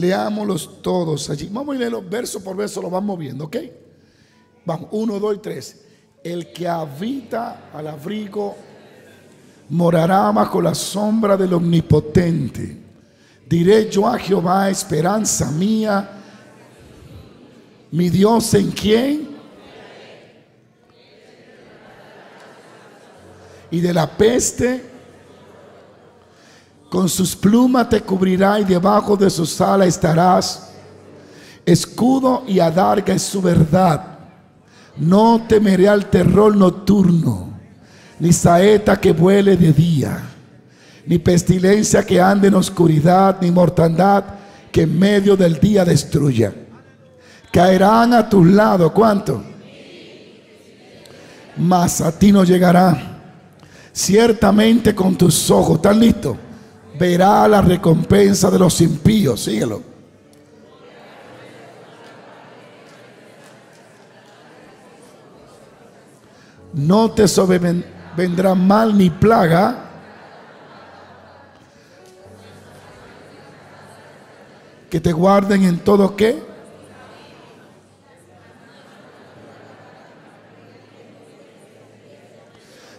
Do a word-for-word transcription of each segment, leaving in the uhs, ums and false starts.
Leámoslos todos allí. Vamos a leerlos verso por verso, lo vamos viendo, ¿ok? Vamos, uno, dos y tres. El que habita al abrigo morará bajo la sombra del Omnipotente. Diré yo a Jehová, esperanza mía, mi Dios en quien, y de la peste con sus plumas te cubrirá, y debajo de sus alas estarás. Escudo y adarga es su verdad. No temeré al terror nocturno, ni saeta que vuele de día, ni pestilencia que ande en oscuridad, ni mortandad que en medio del día destruya. Caerán a tus lados, ¿cuánto? Mas a ti no llegará. Ciertamente con tus ojos, ¿están listos? Verá la recompensa de los impíos. Síguelo. No te sobrevendrá mal ni plaga. Que te guarden en todo qué.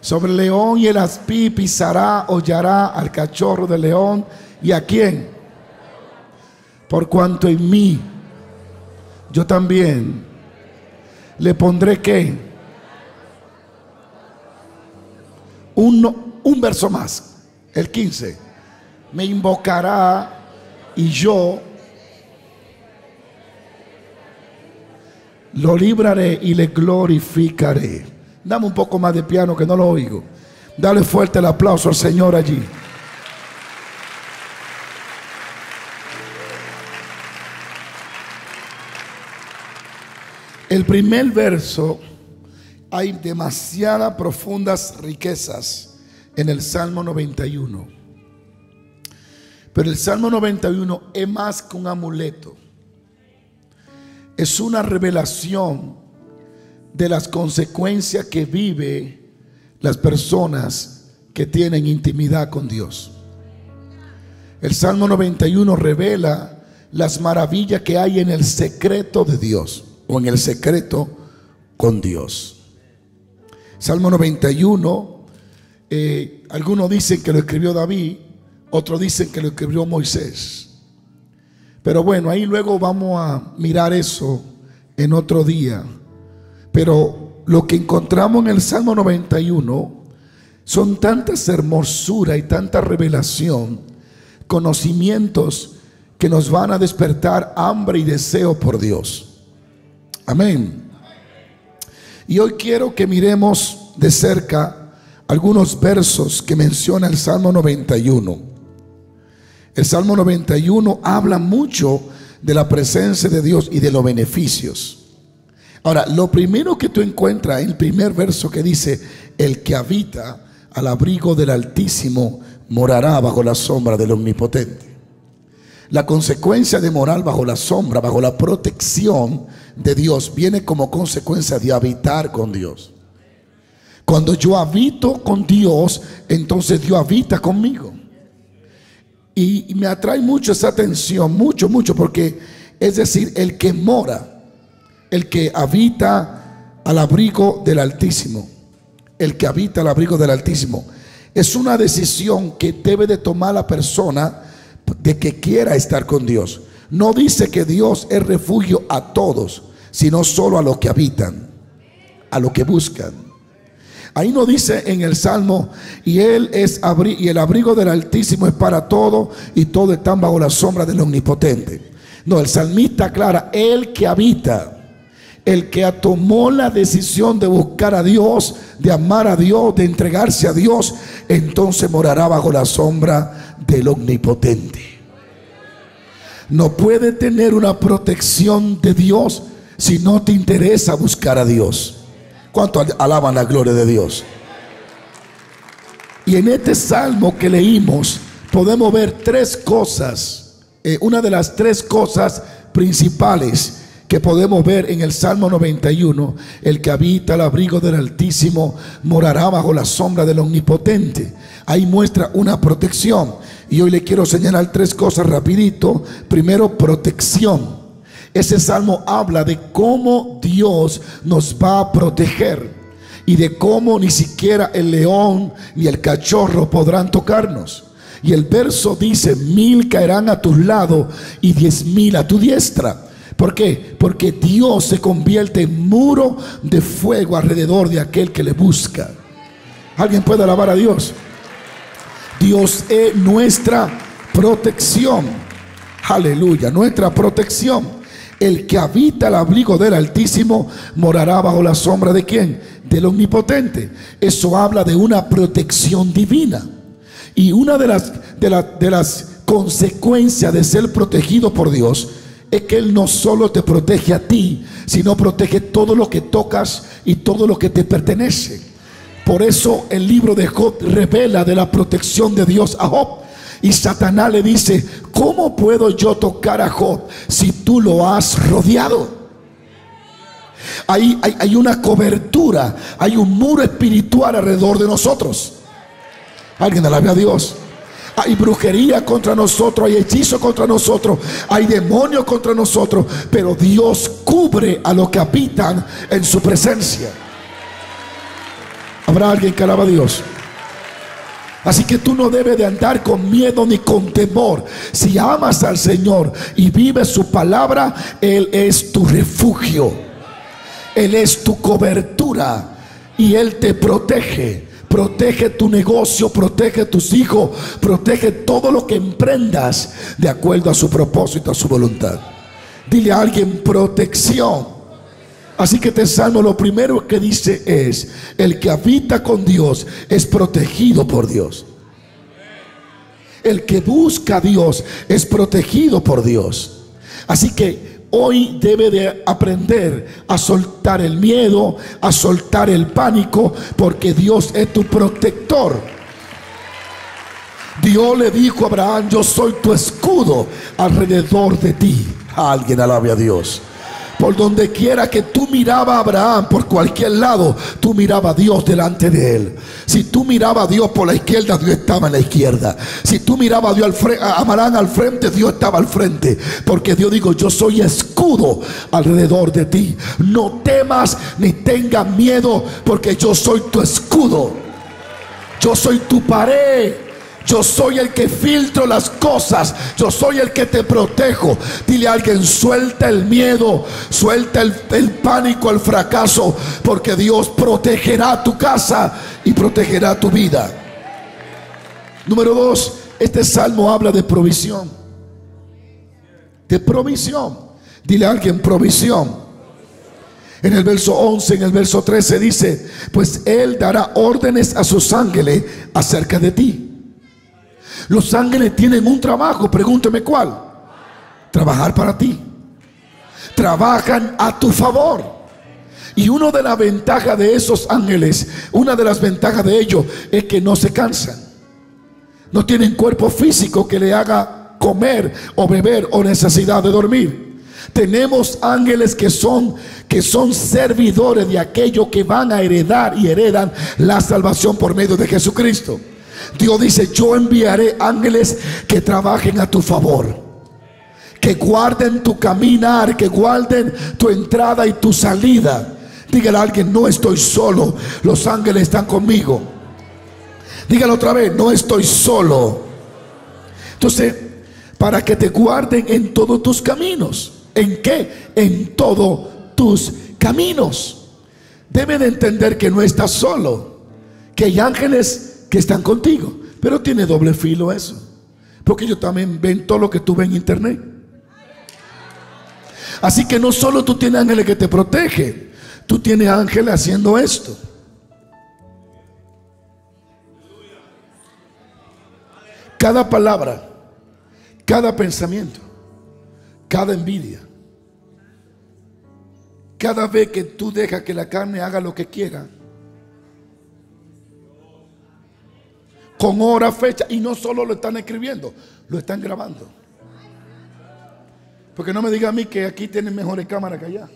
Sobre el león y el aspí pisará, hollará al cachorro del león. ¿Y a quién? Por cuanto en mí, yo también le pondré qué. Un, un verso más, el quince. Me invocará y yo lo libraré y le glorificaré. Dame un poco más de piano que no lo oigo. Dale fuerte el aplauso al Señor allí. El primer verso, hay demasiadas profundas riquezas en el Salmo noventa y uno. Pero el Salmo noventa y uno es más que un amuleto. Es una revelación de las consecuencias que vive las personas que tienen intimidad con Dios. El Salmo noventa y uno revela las maravillas que hay en el secreto de Dios, o en el secreto con Dios. Salmo noventa y uno, eh, algunos dicen que lo escribió David, otros dicen que lo escribió Moisés. Pero bueno, ahí luego vamos a mirar eso en otro día. Pero lo que encontramos en el Salmo noventa y uno son tantas hermosuras y tanta revelación, conocimientos que nos van a despertar hambre y deseo por Dios. Amén. Y hoy quiero que miremos de cerca algunos versos que menciona el Salmo noventa y uno. El Salmo noventa y uno habla mucho de la presencia de Dios y de los beneficios. Ahora, lo primero que tú encuentras en el primer verso que dice, el que habita al abrigo del Altísimo morará bajo la sombra del Omnipotente. La consecuencia de morar bajo la sombra, bajo la protección de Dios, viene como consecuencia de habitar con Dios. Cuando yo habito con Dios, entonces Dios habita conmigo. Y me atrae mucho esa atención, mucho, mucho, porque es decir, el que mora, el que habita al abrigo del Altísimo, el que habita al abrigo del Altísimo, es una decisión que debe de tomar la persona de que quiera estar con Dios. No dice que Dios es refugio a todos, sino solo a los que habitan, a los que buscan. Ahí no dice en el Salmo, y él es abri- y el abrigo del Altísimo es para todos, y todos están bajo la sombra del Omnipotente. No, el salmista aclara, el que habita, el que tomó la decisión de buscar a Dios, de amar a Dios, de entregarse a Dios, entonces morará bajo la sombra del Omnipotente. No puede tener una protección de Dios si no te interesa buscar a Dios. ¿Cuántos alaban la gloria de Dios? Y en este salmo que leímos podemos ver tres cosas, eh, una de las tres cosas principales que podemos ver en el Salmo noventa y uno, el que habita al abrigo del Altísimo morará bajo la sombra del Omnipotente. Ahí muestra una protección. Y hoy le quiero señalar tres cosas rapidito. Primero, protección. Ese salmo habla de cómo Dios nos va a proteger y de cómo ni siquiera el león ni el cachorro podrán tocarnos. Y el verso dice: mil caerán a tus lados y diez mil a tu diestra. ¿Por qué? Porque Dios se convierte en muro de fuego alrededor de aquel que le busca. ¿Alguien puede alabar a Dios? Dios es nuestra protección. Aleluya, nuestra protección. El que habita el abrigo del Altísimo morará bajo la sombra de ¿quién? Del Omnipotente. Eso habla de una protección divina. Y una de las, de la, de las consecuencias de ser protegido por Dios es que Él no solo te protege a ti, sino protege todo lo que tocas y todo lo que te pertenece. Por eso el libro de Job revela de la protección de Dios a Job. Y Satanás le dice: ¿cómo puedo yo tocar a Job si tú lo has rodeado? Ahí hay, hay una cobertura, hay un muro espiritual alrededor de nosotros. Alguien alabe a Dios. Hay brujería contra nosotros, hay hechizo contra nosotros, hay demonio contra nosotros, pero Dios cubre a los que habitan en su presencia. Habrá alguien que alaba a Dios. Así que tú no debes de andar con miedo ni con temor. Si amas al Señor y vives su palabra, Él es tu refugio, Él es tu cobertura y Él te protege. Protege tu negocio, protege tus hijos, protege todo lo que emprendas de acuerdo a su propósito, a su voluntad. Dile a alguien: protección. Así que este salmo lo primero que dice es: el que habita con Dios es protegido por Dios. El que busca a Dios es protegido por Dios. Así que hoy debe de aprender a soltar el miedo, a soltar el pánico, porque Dios es tu protector. Dios le dijo a Abraham: yo soy tu escudo alrededor de ti. Alguien alabe a Dios. Por donde quiera que tú mirabas a Abraham, por cualquier lado, tú mirabas a Dios delante de él. Si tú mirabas a Dios por la izquierda, Dios estaba en la izquierda. Si tú mirabas a Dios al frente, a Abraham al frente, Dios estaba al frente. Porque Dios dijo: yo soy escudo alrededor de ti. No temas ni tengas miedo, porque yo soy tu escudo. Yo soy tu pared. Yo soy el que filtro las cosas. Yo soy el que te protejo. Dile a alguien: suelta el miedo, suelta el, el pánico, el fracaso, porque Dios protegerá tu casa y protegerá tu vida. Número dos, este salmo habla de provisión. De provisión. Dile a alguien: provisión. En el verso once, en el verso trece dice: pues Él dará órdenes a sus ángeles acerca de ti. Los ángeles tienen un trabajo, pregúnteme cuál. Trabajar para ti. Trabajan a tu favor. Y una de las ventajas de esos ángeles, una de las ventajas de ellos, es que no se cansan. No tienen cuerpo físico que le haga comer o beber o necesidad de dormir. Tenemos ángeles que son, que son servidores de aquellos que van a heredar y heredan la salvación por medio de Jesucristo. Dios dice: yo enviaré ángeles que trabajen a tu favor, que guarden tu caminar, que guarden tu entrada y tu salida. Dígale a alguien: no estoy solo, los ángeles están conmigo. Dígalo otra vez: no estoy solo. Entonces, para que te guarden en todos tus caminos. ¿En qué? En todos tus caminos. Debe de entender que no estás solo, que hay ángeles que están contigo. Pero tiene doble filo eso, porque ellos también ven todo lo que tú ves en internet. Así que no solo tú tienes ángeles que te protegen, tú tienes ángeles haciendo esto. Cada palabra, cada pensamiento, cada envidia, cada vez que tú dejas que la carne haga lo que quiera, con hora, fecha, y no solo lo están escribiendo, lo están grabando. Porque no me diga a mí que aquí tienen mejores cámaras que allá.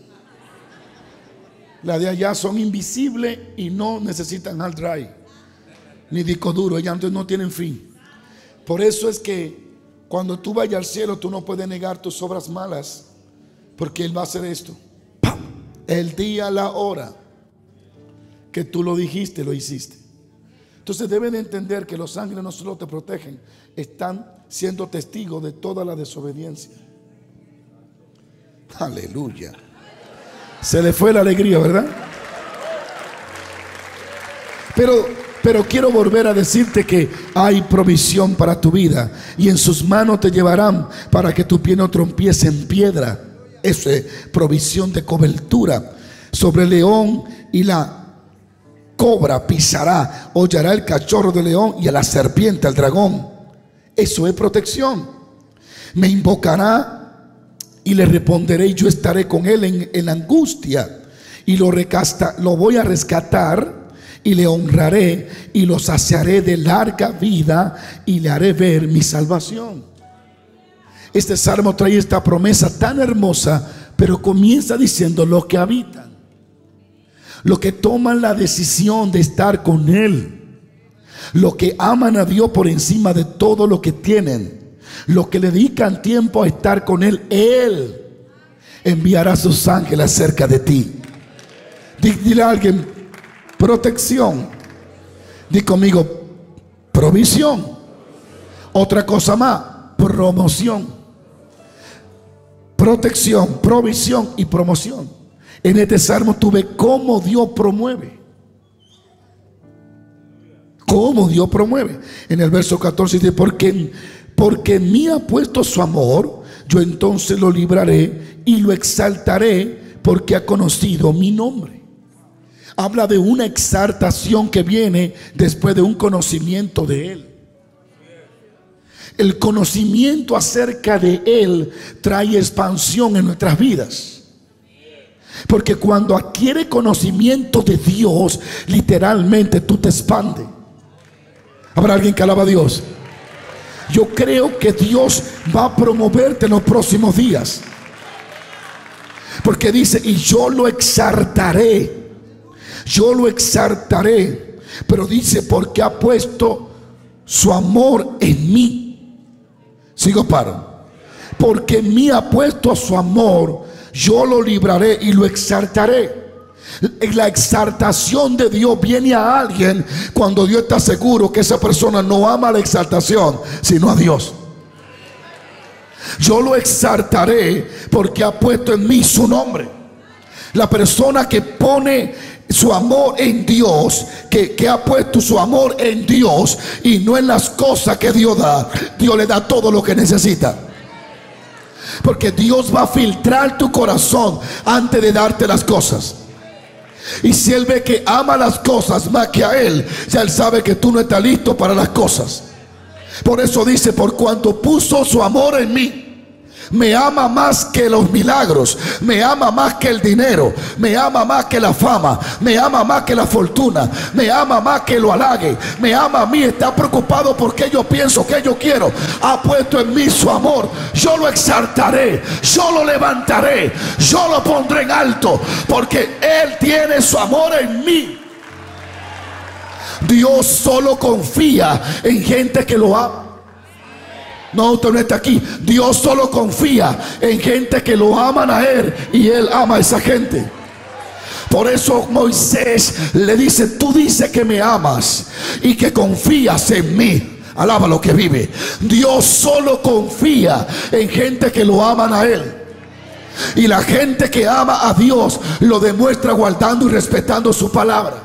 Las de allá son invisibles y no necesitan hard drive ni disco duro. Ellas no tienen fin. Por eso es que cuando tú vayas al cielo, tú no puedes negar tus obras malas, porque Él va a hacer esto. ¡Pam! El día, la hora que tú lo dijiste, lo hiciste. Entonces deben de entender que los ángeles no solo te protegen, están siendo testigos de toda la desobediencia. Aleluya. Se le fue la alegría, ¿verdad? Pero, pero quiero volver a decirte que hay provisión para tu vida, y en sus manos te llevarán para que tu pie no tropiece en piedra. Eso es provisión de cobertura. Sobre el león y la cobra pisará, hollará el cachorro de león y a la serpiente, al dragón. Eso es protección. Me invocará y le responderé, y yo estaré con él en, en angustia, y lo, recasta, lo voy a rescatar, y le honraré, y lo saciaré de larga vida, y le haré ver mi salvación. Este salmo trae esta promesa tan hermosa, pero comienza diciendo: los que habitan, los que toman la decisión de estar con Él, los que aman a Dios por encima de todo lo que tienen, los que le dedican tiempo a estar con Él, Él enviará a sus ángeles cerca de ti. Dile a alguien: protección. Di conmigo: provisión. Otra cosa más: promoción. Protección, provisión y promoción. En este salmo tú ves cómo Dios promueve. Cómo Dios promueve. En el verso catorce dice: porque Porque en mí ha puesto su amor, yo entonces lo libraré y lo exaltaré, porque ha conocido mi nombre. Habla de una exaltación que viene después de un conocimiento de Él. El conocimiento acerca de Él trae expansión en nuestras vidas. Porque cuando adquiere conocimiento de Dios, literalmente tú te expandes. ¿Habrá alguien que alaba a Dios? Yo creo que Dios va a promoverte en los próximos días, porque dice: y yo lo exaltaré, yo lo exaltaré. Pero dice: porque ha puesto su amor en mí. Sigo paro. Porque en mí ha puesto su amor, yo lo libraré y lo exaltaré. La exaltación de Dios viene a alguien cuando Dios está seguro que esa persona no ama la exaltación, sino a Dios. Yo lo exaltaré porque ha puesto en mí su nombre. La persona que pone su amor en Dios, que, que ha puesto su amor en Dios y no en las cosas que Dios da, Dios le da todo lo que necesita. Porque Dios va a filtrar tu corazón antes de darte las cosas. Y si Él ve que ama las cosas más que a Él, ya Él sabe que tú no estás listo para las cosas. Por eso dice: por cuanto puso su amor en mí. Me ama más que los milagros, me ama más que el dinero, me ama más que la fama, me ama más que la fortuna, me ama más que lo halague, me ama a mí. Está preocupado porque yo pienso que yo quiero. Ha puesto en mí su amor, yo lo exaltaré, yo lo levantaré, yo lo pondré en alto, porque Él tiene su amor en mí. Dios solo confía en gente que lo ama. No, usted no está aquí. Dios solo confía en gente que lo aman a Él, y Él ama a esa gente. Por eso Moisés le dice: tú dices que me amas y que confías en mí. Alaba lo que vive. Dios solo confía en gente que lo aman a Él. Y la gente que ama a Dios lo demuestra guardando y respetando su palabra.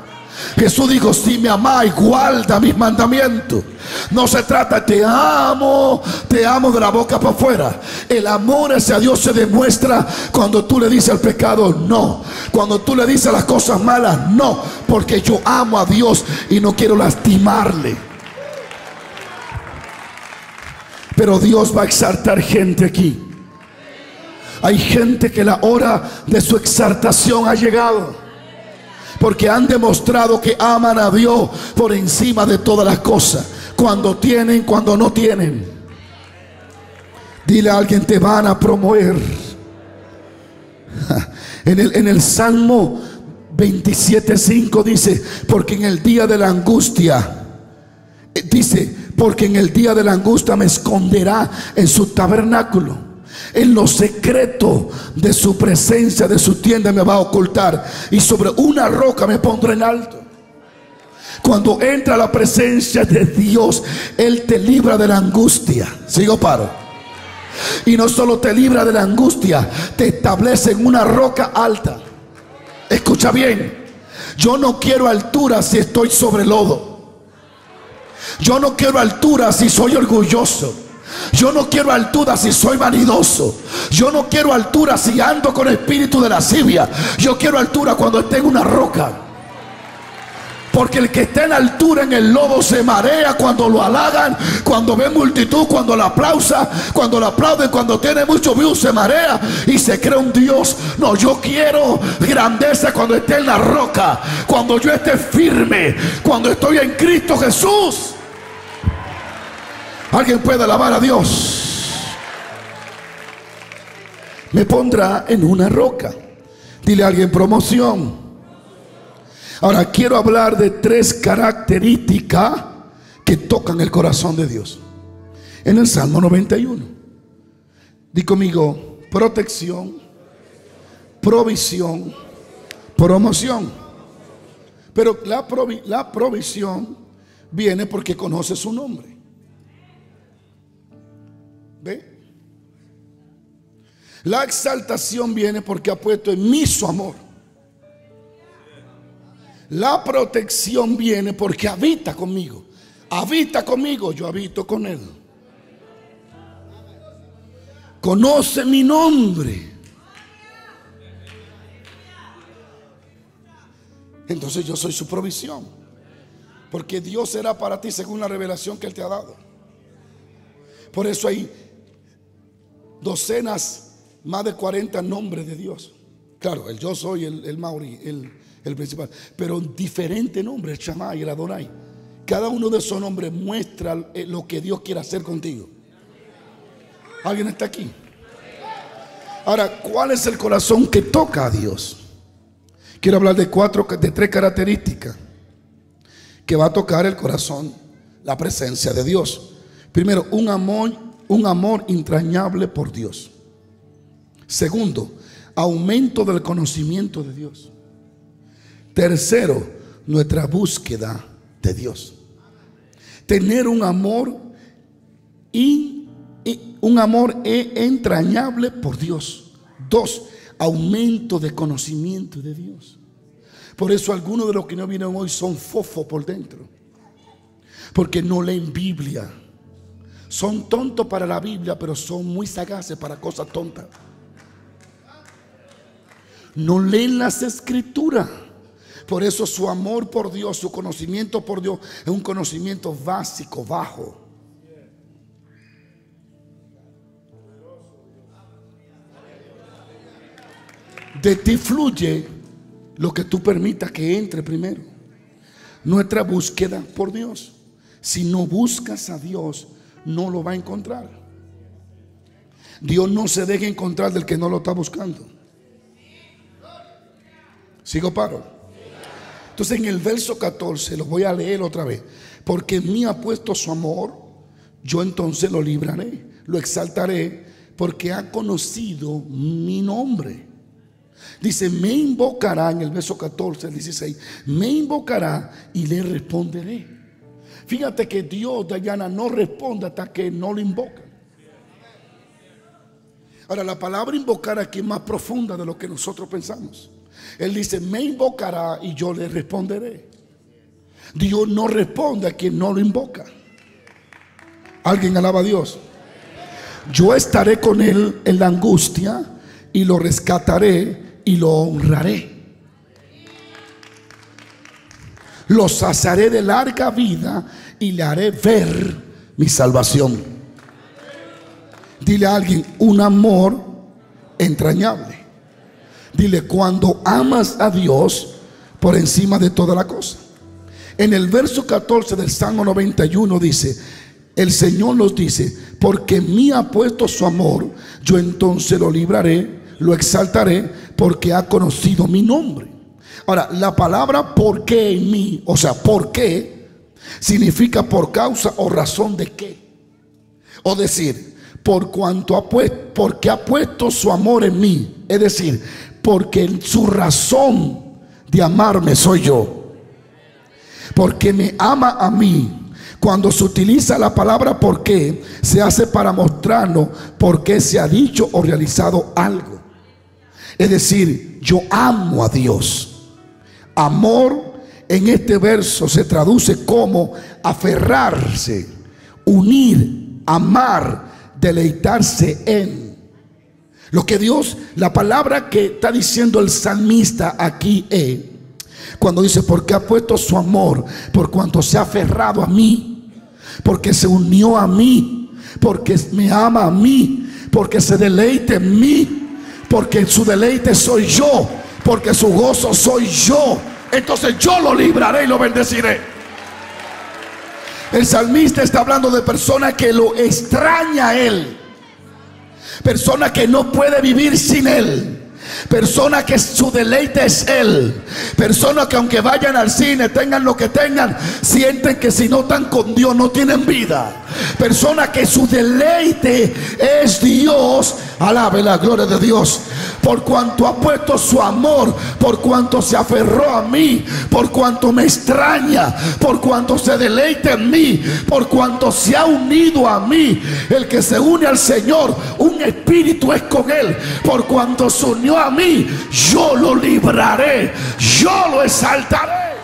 Jesús dijo: si me amáis, guarda mis mandamientos. No se trata: te amo, te amo de la boca para afuera. El amor hacia Dios se demuestra cuando tú le dices al pecado no, cuando tú le dices las cosas malas no, porque yo amo a Dios y no quiero lastimarle. Pero Dios va a exaltar gente aquí. Hay gente que la hora de su exaltación ha llegado, porque han demostrado que aman a Dios por encima de todas las cosas, cuando tienen, cuando no tienen. Dile a alguien: te van a promover. En el, en el Salmo veintisiete, cinco dice: porque en el día de la angustia, dice, porque en el día de la angustia me esconderá en su tabernáculo. En lo secreto de su presencia, de su tienda me va a ocultar, y sobre una roca me pondré en alto. Cuando entra la presencia de Dios, Él te libra de la angustia. Sigo paro. Y no solo te libra de la angustia, te establece en una roca alta. Escucha bien, yo no quiero altura si estoy sobre lodo. Yo no quiero altura si soy orgulloso. Yo no quiero altura si soy vanidoso. Yo no quiero altura si ando con espíritu de lascivia. Yo quiero altura cuando esté en una roca. Porque el que está en altura en el lodo se marea cuando lo halagan, cuando ve multitud, cuando lo aplausa, cuando lo aplauden, cuando tiene mucho views, se marea y se cree un Dios. No, yo quiero grandeza cuando esté en la roca, cuando yo esté firme, cuando estoy en Cristo Jesús. Alguien puede alabar a Dios. Me pondrá en una roca. Dile a alguien: promoción. Ahora quiero hablar de tres características que tocan el corazón de Dios en el Salmo noventa y uno. Di conmigo: protección, provisión, promoción. Pero la, provi la provisión viene porque conoce su nombre. ¿Ve? La exaltación viene porque ha puesto en mí su amor. La protección viene porque habita conmigo. Habita conmigo, yo habito con Él. Conoce mi nombre. Entonces yo soy su provisión, porque Dios será para ti según la revelación que Él te ha dado. Por eso hay docenas, más de cuarenta nombres de Dios. Claro, el yo soy, el, el Maori, el, el principal. Pero diferentes nombres, el Shammai, el Adonai. Cada uno de esos nombres muestra lo que Dios quiere hacer contigo. ¿Alguien está aquí? Ahora, ¿cuál es el corazón que toca a Dios? Quiero hablar de cuatro, de tres características que va a tocar el corazón, la presencia de Dios. Primero, un amor, un amor entrañable por Dios. Segundo, aumento del conocimiento de Dios. Tercero, nuestra búsqueda de Dios. Tener un amor y, y un amor entrañable por Dios. Dos, aumento de conocimiento de Dios. Por eso algunos de los que no vienen hoy son fofos por dentro, porque no leen Biblia. Son tontos para la Biblia, pero son muy sagaces para cosas tontas. No leen las escrituras. Por eso su amor por Dios, su conocimiento por Dios, es un conocimiento básico, bajo. De ti fluye lo que tú permitas que entre primero. Nuestra búsqueda por Dios. Si no buscas a Dios, no lo va a encontrar. Dios no se deja encontrar del que no lo está buscando. ¿Sigo paro? Entonces en el verso catorce, lo voy a leer otra vez. Porque en mí ha puesto su amor, yo entonces lo libraré, lo exaltaré, porque ha conocido mi nombre. Dice: me invocará. En el verso catorce, dieciséis, me invocará y le responderé. Fíjate que Dios, Dayana, no responde hasta que no lo invoca. Ahora, la palabra invocar aquí es más profunda de lo que nosotros pensamos. Él dice: me invocará y yo le responderé. Dios no responde a quien no lo invoca. ¿Alguien alaba a Dios? Yo estaré con él en la angustia y lo rescataré y lo honraré. Lo saciaré de larga vida y le haré ver mi salvación. Dile a alguien: un amor entrañable. Dile: cuando amas a Dios por encima de toda la cosa. En el verso catorce del Salmo noventa y uno dice: el Señor nos dice, porque en mí ha puesto su amor, yo entonces lo libraré, lo exaltaré, porque ha conocido mi nombre. Ahora, la palabra "porque" en mí, o sea, "porque", Significa por causa o razón de qué. O decir, por cuanto ha puesto, porque ha puesto su amor en mí. Es decir, porque su razón de amarme soy yo. Porque me ama a mí. Cuando se utiliza la palabra por qué, se hace para mostrarnos por qué se ha dicho o realizado algo. Es decir, yo amo a Dios. Amor en este verso se traduce como aferrarse, unir, amar, deleitarse en. Lo que Dios, la palabra que está diciendo el salmista aquí es, cuando dice, porque ha puesto su amor, por cuanto se ha aferrado a mí, porque se unió a mí, porque me ama a mí, porque se deleite en mí, porque su deleite soy yo, porque su gozo soy yo. Entonces yo lo libraré y lo bendeciré. El salmista está hablando de personas que lo extraña a él, personas que no puede vivir sin él, personas que su deleite es él, personas que aunque vayan al cine, tengan lo que tengan, sienten que si no están con Dios no tienen vida. Personas que su deleite es Dios. Alabe la gloria de Dios. Por cuanto ha puesto su amor, por cuanto se aferró a mí, por cuanto me extraña, por cuanto se deleite en mí, por cuanto se ha unido a mí. El que se une al Señor, un espíritu es con él. Por cuanto se unió a mí, yo lo libraré, yo lo exaltaré.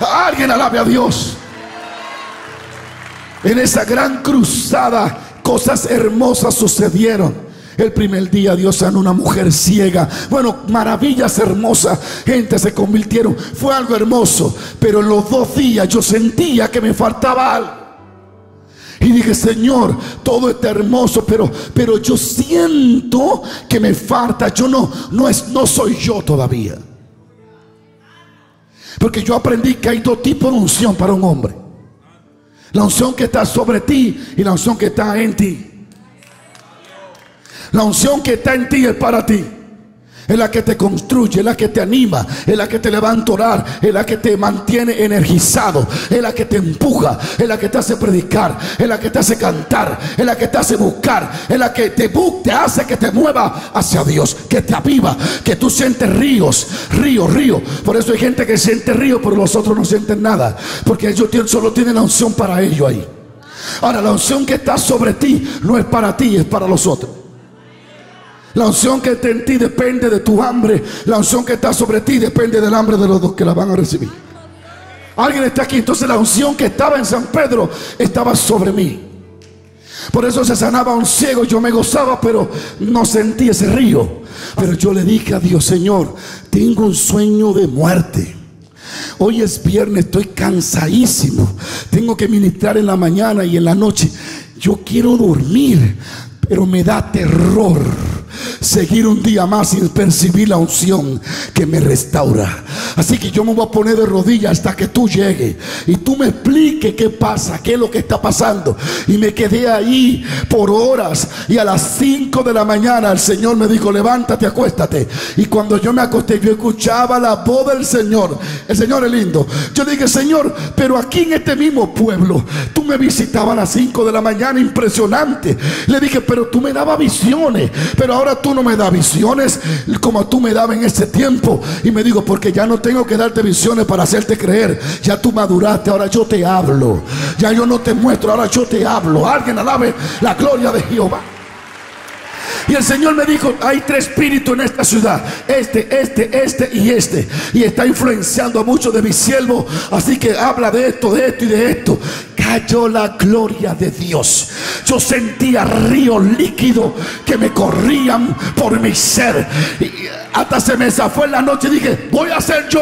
Alguien alabe a Dios. En esa gran cruzada, cosas hermosas sucedieron. El primer día Dios sanó una mujer ciega. Bueno, maravillas hermosas. Gente se convirtieron. Fue algo hermoso. Pero en los dos días yo sentía que me faltaba algo. Y dije, Señor, todo está hermoso, pero, pero yo siento que me falta. Yo no, no, es, no soy yo todavía. Porque yo aprendí que hay dos tipos de unción para un hombre. La unción que está sobre ti y la unción que está en ti. La unción que está en ti es para ti. Es la que te construye, es la que te anima, es la que te levanta a orar, es la que te mantiene energizado, es la que te empuja, es la que te hace predicar, es la que te hace cantar, es la que te hace buscar, es la que te, te hace que te mueva hacia Dios, que te aviva, que tú sientes ríos, río, río. Por eso hay gente que siente río, pero los otros no sienten nada, porque ellos solo tienen la unción para ellos ahí. Ahora, la unción que está sobre ti no es para ti, es para los otros. La unción que está en ti depende de tu hambre. La unción que está sobre ti depende del hambre de los dos que la van a recibir. Alguien está aquí. Entonces la unción que estaba en San Pedro estaba sobre mí. Por eso se sanaba un ciego. Yo me gozaba, pero no sentí ese río. Pero yo le dije a Dios, Señor, tengo un sueño de muerte. Hoy es viernes, estoy cansadísimo. Tengo que ministrar en la mañana y en la noche. Yo quiero dormir, pero me da terror seguir un día más sin percibir la unción que me restaura. Así que yo me voy a poner de rodillas hasta que tú llegues y tú me expliques qué pasa, qué es lo que está pasando. Y me quedé ahí por horas. Y a las cinco de la mañana el Señor me dijo, levántate, acuéstate. Y cuando yo me acosté, yo escuchaba la voz del Señor. El Señor es lindo. Yo dije, Señor, pero aquí en este mismo pueblo tú me visitabas a las cinco de la mañana. Impresionante. Le dije, pero tú me dabas visiones, pero ahora tú no me das visiones como tú me dabas en ese tiempo. Y me digo, porque ya no tengo que darte visiones para hacerte creer. Ya tú maduraste, ahora yo te hablo. Ya yo no te muestro, ahora yo te hablo. Alguien alabe la gloria de Jehová. Y el Señor me dijo, hay tres espíritus en esta ciudad, este, este, este y este, y está influenciando a muchos de mis siervos, así que habla de esto, de esto y de esto. Cayó la gloria de Dios. Yo sentía ríos líquidos que me corrían por mi ser, y hasta se me zafó en la noche y dije, voy a hacer yo.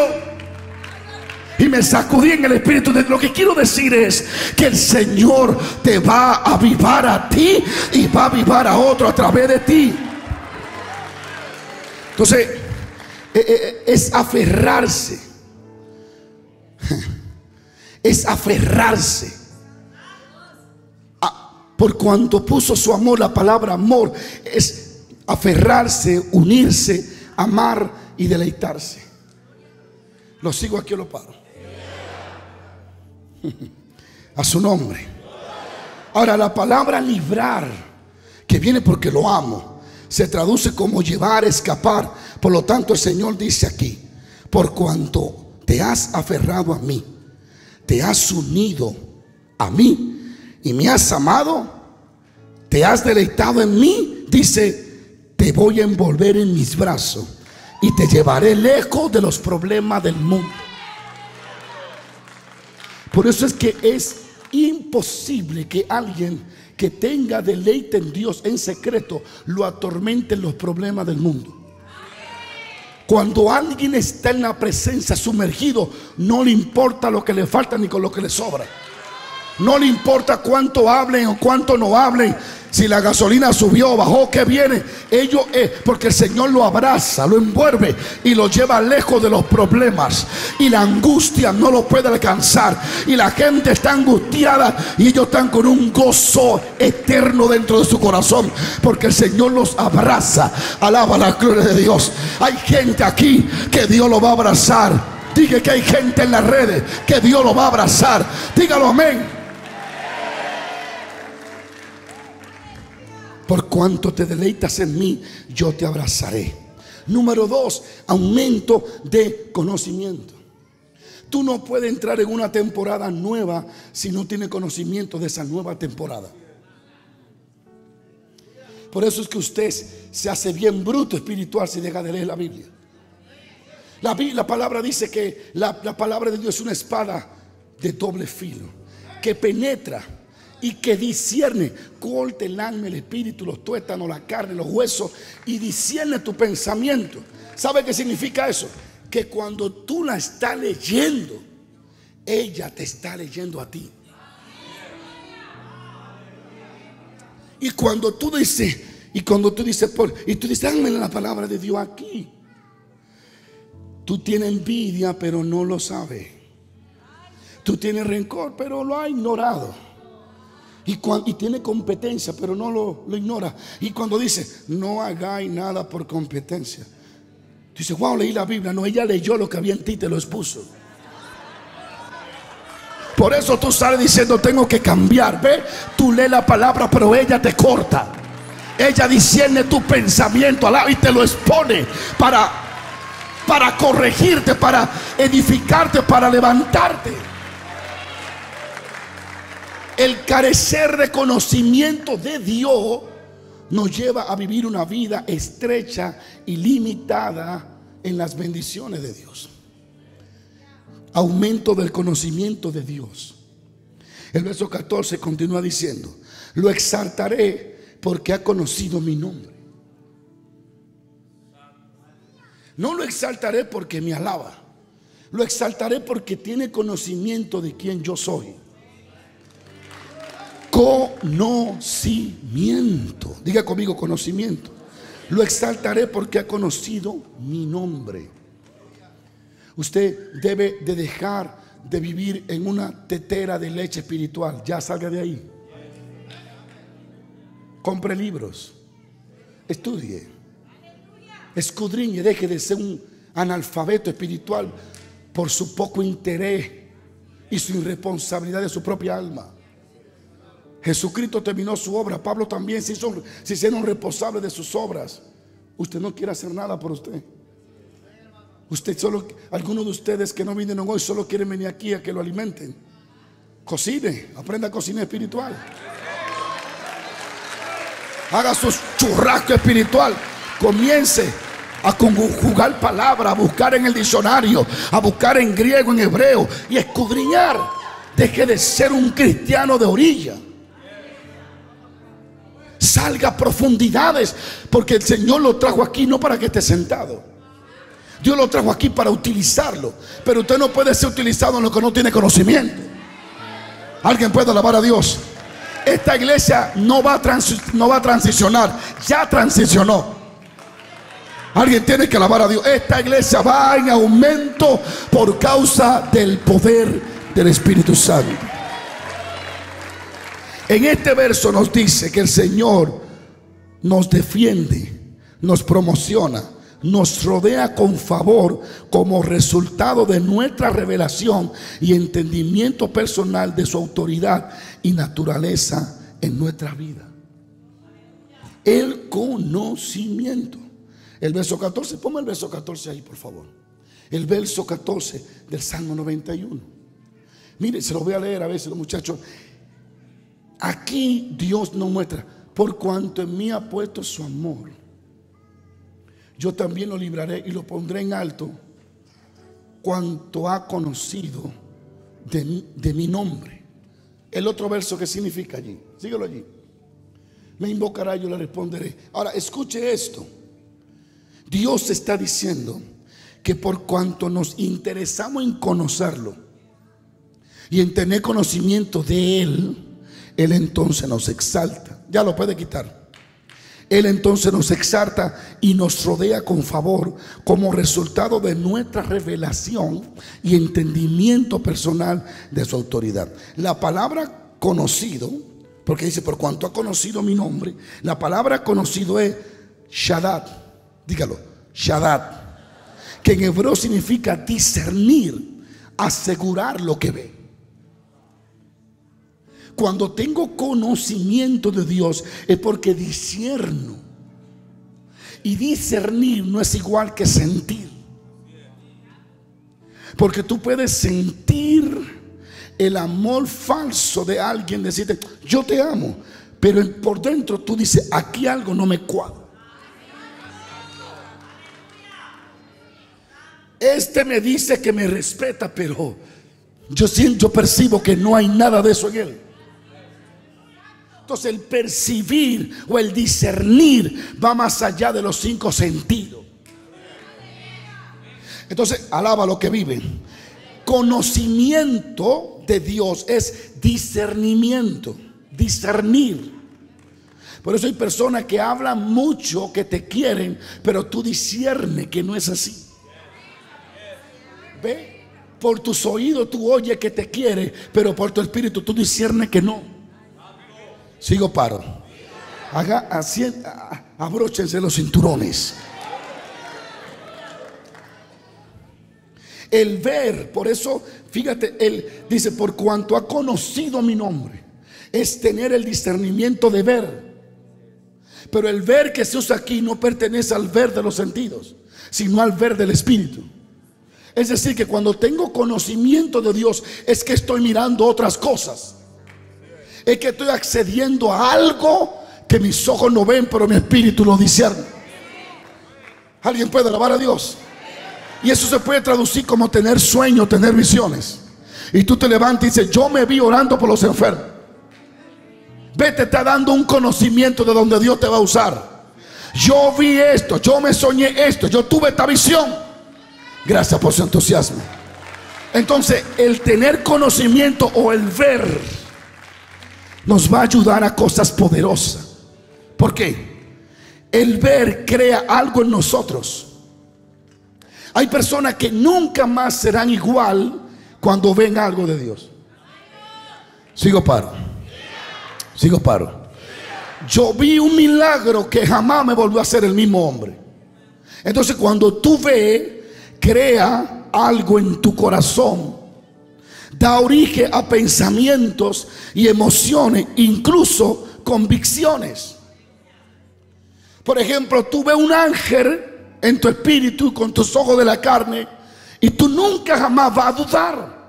Y me sacudí en el espíritu. Lo que quiero decir es que el Señor te va a avivar a ti y va a avivar a otro a través de ti. Entonces es aferrarse, es aferrarse a, por cuanto puso su amor. La palabra amor es aferrarse, unirse, amar y deleitarse. Lo sigo aquí o lo paro. A su nombre. Ahora, la palabra librar, que viene porque lo amo, se traduce como llevar, escapar. Por lo tanto, el Señor dice aquí: por cuanto te has aferrado a mí, te has unido a mí y me has amado, te has deleitado en mí, dice, te voy a envolver en mis brazos y te llevaré lejos de los problemas del mundo. Por eso es que es imposible que alguien que tenga deleite en Dios en secreto lo atormenten los problemas del mundo. Cuando alguien está en la presencia sumergido, no le importa lo que le falta ni con lo que le sobra. No le importa cuánto hablen o cuánto no hablen, si la gasolina subió o bajó, que viene ellos, eh, porque el Señor lo abraza, lo envuelve y lo lleva lejos de los problemas, y la angustia no lo puede alcanzar, y la gente está angustiada y ellos están con un gozo eterno dentro de su corazón, porque el Señor los abraza. Alaba la gloria de Dios. Hay gente aquí que Dios lo va a abrazar. Diga que hay gente en las redes que Dios lo va a abrazar. Dígalo, amén. Por cuanto te deleitas en mí, yo te abrazaré. Número dos, aumento de conocimiento. Tú no puedes entrar en una temporada nueva si no tienes conocimiento de esa nueva temporada. Por eso es que usted se hace bien bruto espiritual si deja de leer la Biblia. La, la palabra dice que la, la palabra de Dios es una espada de doble filo, que penetra y que discierne, corte el alma, el espíritu, los tuétanos, la carne, los huesos, y discierne tu pensamiento. ¿Sabe qué significa eso? Que cuando tú la estás leyendo, ella te está leyendo a ti. Y cuando tú dices, y cuando tú dices, por, y tú dices, dame la palabra de Dios aquí. Tú tienes envidia, pero no lo sabes. Tú tienes rencor, pero lo has ignorado. Y, cuando, y tiene competencia, pero no lo, lo ignora. Y cuando dice, no hagáis nada por competencia, dice, wow, leí la Biblia. No, ella leyó lo que había en ti, te lo expuso. Por eso tú sales diciendo, tengo que cambiar. Ve, tú lees la palabra, pero ella te corta. Ella discierne tu pensamiento y te lo expone para, para corregirte, para edificarte, para levantarte. El carecer de conocimiento de Dios nos lleva a vivir una vida estrecha y limitada en las bendiciones de Dios. Aumento del conocimiento de Dios. El verso catorce continúa diciendo: lo exaltaré porque ha conocido mi nombre. No lo exaltaré porque me alaba, lo exaltaré porque tiene conocimiento de quién yo soy. Conocimiento. Diga conmigo, conocimiento. Lo exaltaré porque ha conocido mi nombre. Usted debe de dejar de vivir en una tetera de leche espiritual. Ya salga de ahí. Compre libros, estudie, escudriñe, deje de ser un analfabeto espiritual por su poco interés y su irresponsabilidad de su propia alma. Jesucristo terminó su obra. Pablo también se, hizo, se hicieron responsables de sus obras. Usted no quiere hacer nada por usted. Usted solo, algunos de ustedes que no vinieron hoy solo quieren venir aquí a que lo alimenten. Cocine, aprenda a cocinar espiritual. Haga sus churrascos espiritual. Comience a conjugar palabras, a buscar en el diccionario, a buscar en griego, en hebreo, y escudriñar. Deje de ser un cristiano de orilla. Salga a profundidades, porque el Señor lo trajo aquí no para que esté sentado. Dios lo trajo aquí para utilizarlo, pero usted no puede ser utilizado en lo que no tiene conocimiento. Alguien puede alabar a Dios. Esta iglesia no va a, trans, no va a transicionar, ya transicionó. Alguien tiene que alabar a Dios. Esta iglesia va en aumento por causa del poder del Espíritu Santo. En este verso nos dice que el Señor nos defiende, nos promociona, nos rodea con favor como resultado de nuestra revelación y entendimiento personal de su autoridad y naturaleza en nuestra vida. El conocimiento. El verso catorce, ponme el verso catorce ahí, por favor. El verso catorce del Salmo noventa y uno. Mire, se lo voy a leer a veces los muchachos. Aquí Dios nos muestra: por cuanto en mí ha puesto su amor, yo también lo libraré y lo pondré en alto, cuanto ha conocido de, de mi nombre. El otro verso, que significa allí? Síguelo allí. Me invocará, yo le responderé. Ahora escuche esto. Dios está diciendo que por cuanto nos interesamos en conocerlo y en tener conocimiento de Él, Él entonces nos exalta. Ya lo puede quitar. Él entonces nos exalta y nos rodea con favor como resultado de nuestra revelación y entendimiento personal de su autoridad. La palabra conocido, porque dice por cuanto ha conocido mi nombre, la palabra conocido es Shaddad. Dígalo, Shaddad, que en hebreo significa discernir, asegurar lo que ve. Cuando tengo conocimiento de Dios es porque discierno, y discernir no es igual que sentir, porque tú puedes sentir el amor falso de alguien, decirte yo te amo, pero por dentro tú dices aquí algo no me cuadra. Este me dice que me respeta, pero yo siento, yo percibo que no hay nada de eso en él. Entonces el percibir o el discernir va más allá de los cinco sentidos. Entonces alaba lo que vive. Conocimiento de Dios es discernimiento, discernir. Por eso hay personas que hablan mucho, que te quieren, pero tú disciernes que no es así. ¿Ve? Por tus oídos tú oyes que te quiere, pero por tu espíritu tú disciernes que no. Sigo paro. Haga, así, abróchense los cinturones. El ver, por eso, fíjate, él dice, por cuanto ha conocido mi nombre, es tener el discernimiento de ver. Pero el ver que se usa aquí no pertenece al ver de los sentidos, sino al ver del espíritu. Es decir, que cuando tengo conocimiento de Dios es que estoy mirando otras cosas. Es que estoy accediendo a algo que mis ojos no ven, pero mi espíritu lo discierne. ¿Alguien puede alabar a Dios? Y eso se puede traducir como tener sueños, tener visiones. Y tú te levantas y dices, yo me vi orando por los enfermos. Vete, está dando un conocimiento de donde Dios te va a usar. Yo vi esto, yo me soñé esto, yo tuve esta visión. Gracias por su entusiasmo. Entonces, el tener conocimiento o el ver nos va a ayudar a cosas poderosas. ¿Por qué? El ver crea algo en nosotros. Hay personas que nunca más serán igual cuando ven algo de Dios. Sigo paro. Sigo paro. Yo vi un milagro que jamás me volvió a ser el mismo hombre. Entonces, cuando tú ves, crea algo en tu corazón, da origen a pensamientos y emociones, incluso convicciones. Por ejemplo, tú ves un ángel en tu espíritu con tus ojos de la carne y tú nunca jamás vas a dudar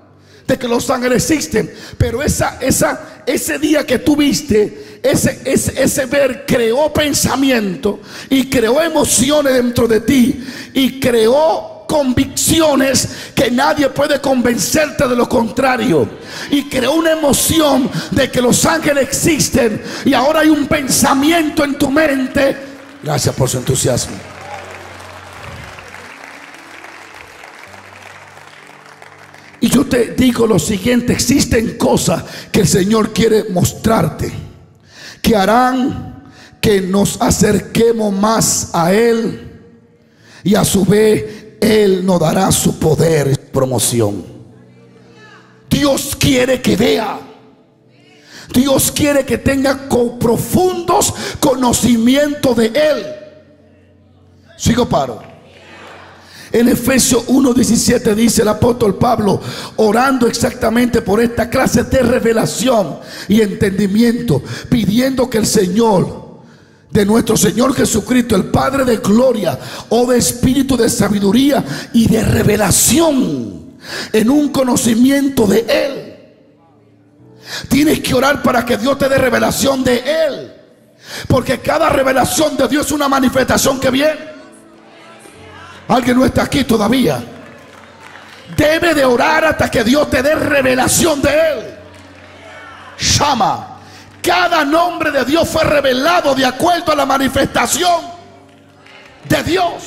de que los ángeles existen, pero esa, esa, ese día que tú viste ese, ese, ese ver creó pensamiento y creó emociones dentro de ti y creó convicciones que nadie puede convencerte de lo contrario, y creó una emoción de que los ángeles existen, y ahora hay un pensamiento en tu mente. Gracias por su entusiasmo. Y yo te digo lo siguiente: existen cosas que el Señor quiere mostrarte que harán que nos acerquemos más a Él, y a su vez Él nos dará su poder y promoción. Dios quiere que vea. Dios quiere que tenga con profundos conocimientos de Él. Sigo paro. En Efesios uno diecisiete dice el apóstol Pablo, orando exactamente por esta clase de revelación y entendimiento, pidiendo que el Señor de nuestro Señor Jesucristo, el Padre de gloria, o de espíritu de sabiduría y de revelación, en un conocimiento de Él. Tienes que orar para que Dios te dé revelación de Él, porque cada revelación de Dios es una manifestación que viene. Alguien no está aquí todavía. Debe de orar hasta que Dios te dé revelación de Él. Shama. Cada nombre de Dios fue revelado de acuerdo a la manifestación de Dios.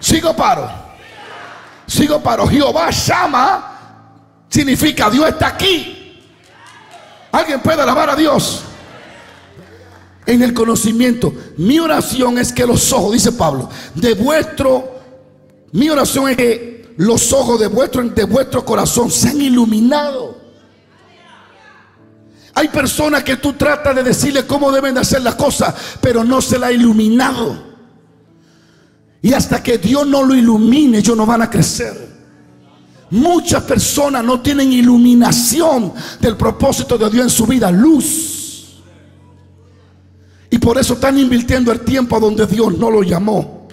Sigo paro. Sigo paro. Jehová llama, significa Dios está aquí. ¿Alguien puede alabar a Dios? En el conocimiento. Mi oración es que los ojos, dice Pablo, de vuestro, mi oración es que los ojos de vuestro, de vuestro corazón sean iluminados. Hay personas que tú tratas de decirle cómo deben de hacer las cosas, pero no se la ha iluminado. Y hasta que Dios no lo ilumine, ellos no van a crecer. Muchas personas no tienen iluminación del propósito de Dios en su vida, luz. Y por eso están invirtiendo el tiempo a donde Dios no lo llamó.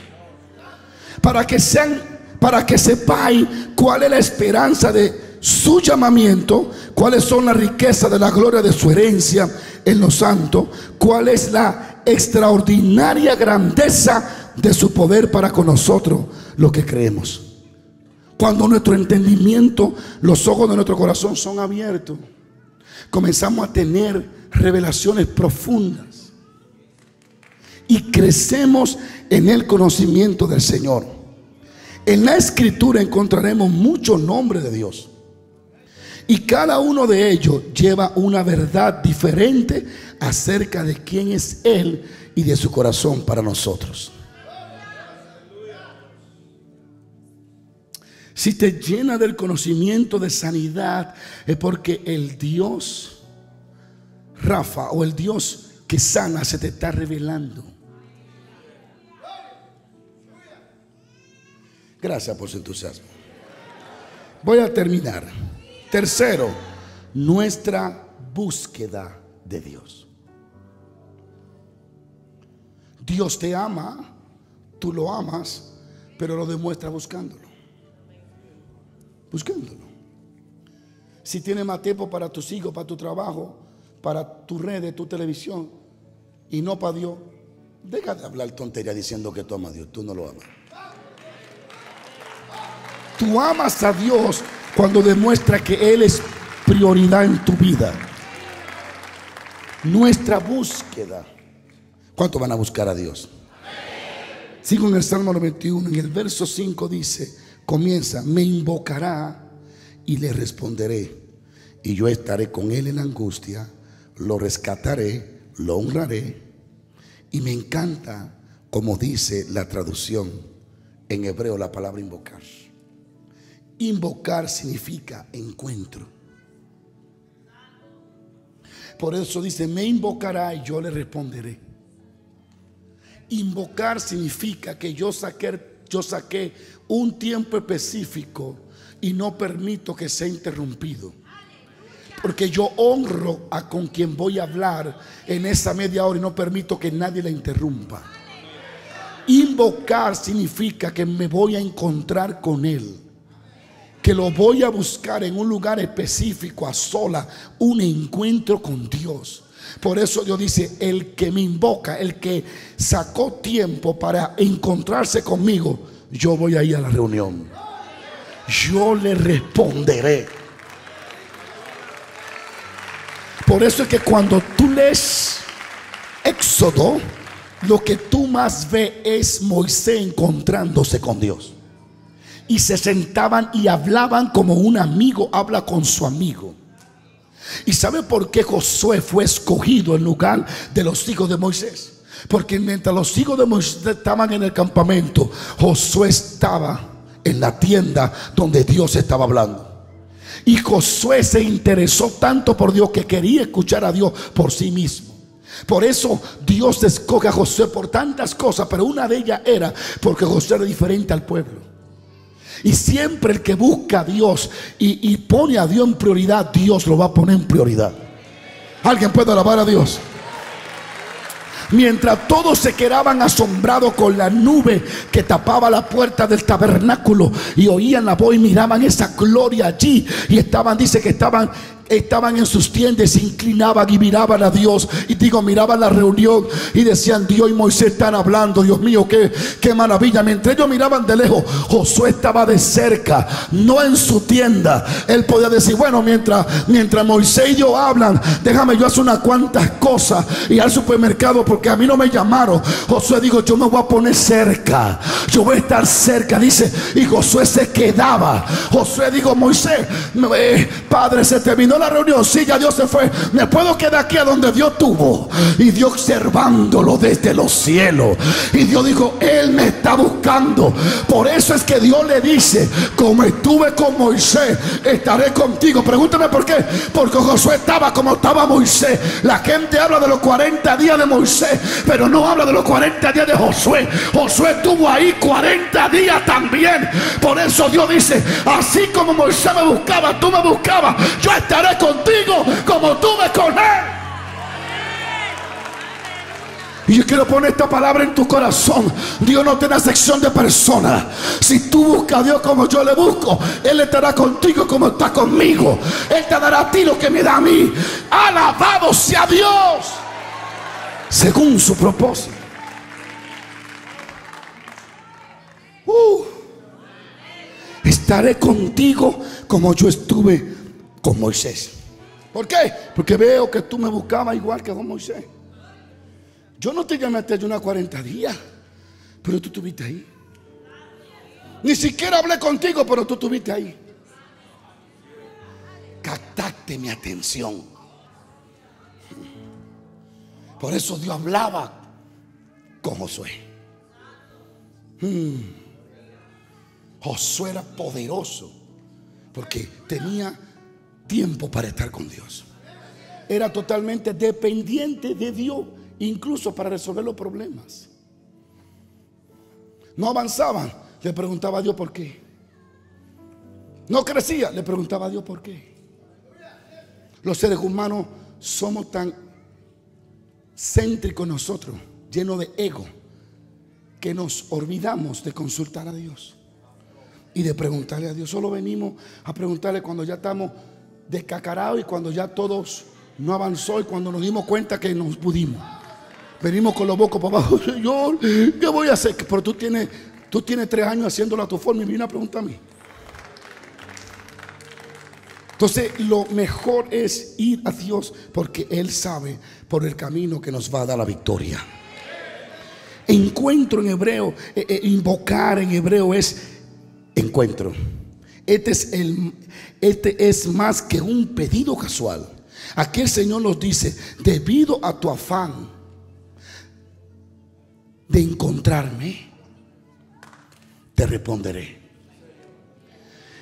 Para que sean, para que sepáis cuál es la esperanza de su llamamiento, cuáles son las riquezas de la gloria de su herencia en los santos, cuál es la extraordinaria grandeza de su poder para con nosotros los que creemos. Cuando nuestro entendimiento, los ojos de nuestro corazón son abiertos, comenzamos a tener revelaciones profundas y crecemos en el conocimiento del Señor. En la Escritura encontraremos muchos nombres de Dios, y cada uno de ellos lleva una verdad diferente acerca de quién es Él y de su corazón para nosotros. Si te llena del conocimiento de sanidad, es porque el Dios Rafa o el Dios que sana se te está revelando. Gracias por su entusiasmo. Voy a terminar. Tercero, nuestra búsqueda de Dios. Dios te ama, tú lo amas, pero lo demuestra buscándolo. Buscándolo. Si tienes más tiempo para tus hijos, para tu trabajo, para tus redes, tu televisión, y no para Dios, deja de hablar tontería diciendo que tú amas a Dios. Tú no lo amas. Tú amas a Dios cuando demuestra que Él es prioridad en tu vida. Nuestra búsqueda. ¿Cuánto van a buscar a Dios? Amén. Sigo en el Salmo noventa y uno. En el verso cinco dice, comienza, me invocará y le responderé, y yo estaré con él en la angustia, lo rescataré, lo honraré. Y me encanta como dice la traducción en hebreo la palabra invocar. Invocar significa encuentro. Por eso dice, me invocará y yo le responderé. Invocar significa que yo saqué, yo saqué un tiempo específico y no permito que sea interrumpido. Porque yo honro a con quien voy a hablar en esa media hora y no permito que nadie la interrumpa. Invocar significa que me voy a encontrar con él, que lo voy a buscar en un lugar específico, a sola, un encuentro con Dios. Por eso Dios dice, el que me invoca, el que sacó tiempo para encontrarse conmigo, yo voy a ir a la reunión, yo le responderé. Por eso es que cuando tú lees Éxodo, lo que tú más ves es Moisés encontrándose con Dios. Y se sentaban y hablaban como un amigo habla con su amigo. ¿Y sabe por qué Josué fue escogido en lugar de los hijos de Moisés? Porque mientras los hijos de Moisés estaban en el campamento, Josué estaba en la tienda donde Dios estaba hablando. Y Josué se interesó tanto por Dios que quería escuchar a Dios por sí mismo. Por eso Dios escoge a Josué por tantas cosas, pero una de ellas era porque Josué era diferente al pueblo. Y siempre el que busca a Dios y, y pone a Dios en prioridad, Dios lo va a poner en prioridad. ¿Alguien puede alabar a Dios? Mientras todos se quedaban asombrados con la nube que tapaba la puerta del tabernáculo y oían la voz y miraban esa gloria allí, y estaban, dice que estaban estaban en sus tiendas, se inclinaban y miraban a Dios, y digo, miraban la reunión y decían, Dios y Moisés están hablando, Dios mío, qué, qué maravilla. Mientras ellos miraban de lejos, Josué estaba de cerca, no en su tienda. Él podía decir, bueno, mientras, mientras Moisés y yo hablan, déjame yo hacer unas cuantas cosas y al supermercado, porque a mí no me llamaron. Josué dijo, yo me voy a poner cerca, yo voy a estar cerca, dice, y Josué se quedaba. Josué dijo, Moisés, eh, padre, se terminó la reunión, sí, ya Dios se fue, me puedo quedar aquí a donde Dios tuvo. Y Dios observándolo desde los cielos, y Dios dijo, él me está buscando. Por eso es que Dios le dice, como estuve con Moisés, estaré contigo. Pregúntame por qué, porque Josué estaba como estaba Moisés. La gente habla de los cuarenta días de Moisés, pero no habla de los cuarenta días de Josué. Josué estuvo ahí cuarenta días también. Por eso Dios dice, así como Moisés me buscaba, tú me buscabas, yo estaré contigo como tú me con él. Y yo quiero poner esta palabra en tu corazón. Dios no tiene sección de personas. Si tú buscas a Dios como yo le busco, Él estará contigo como está conmigo. Él te dará a ti lo que me da a mí. Alabado sea Dios, según su propósito. uh, Estaré contigo como yo estuve con Moisés. ¿Por qué? Porque veo que tú me buscabas igual que con Moisés. Yo no te llamé hasta de unos cuarenta días, pero tú estuviste ahí. Ni siquiera hablé contigo, pero tú estuviste ahí. Captaste mi atención. Por eso Dios hablaba con Josué. hmm. Josué era poderoso porque tenía tiempo para estar con Dios. Era totalmente dependiente de Dios, incluso para resolver los problemas. No avanzaban, le preguntaba a Dios por qué. No crecía, le preguntaba a Dios por qué. Los seres humanos somos tan céntricos nosotros, llenos de ego, que nos olvidamos de consultar a Dios y de preguntarle a Dios. Solo venimos a preguntarle cuando ya estamos descacarado y cuando ya todos no avanzó y cuando nos dimos cuenta que nos pudimos. Venimos con los bocos para abajo. Señor, ¿qué voy a hacer? Pero tú tienes, tú tienes tres años haciéndolo a tu forma y viene a preguntar a mí. Entonces lo mejor es ir a Dios, porque Él sabe por el camino que nos va a dar la victoria. Encuentro en hebreo, eh, eh, invocar en hebreo es encuentro. Este es, el, este es más que un pedido casual. Aquí el Señor nos dice, debido a tu afán de encontrarme, te responderé.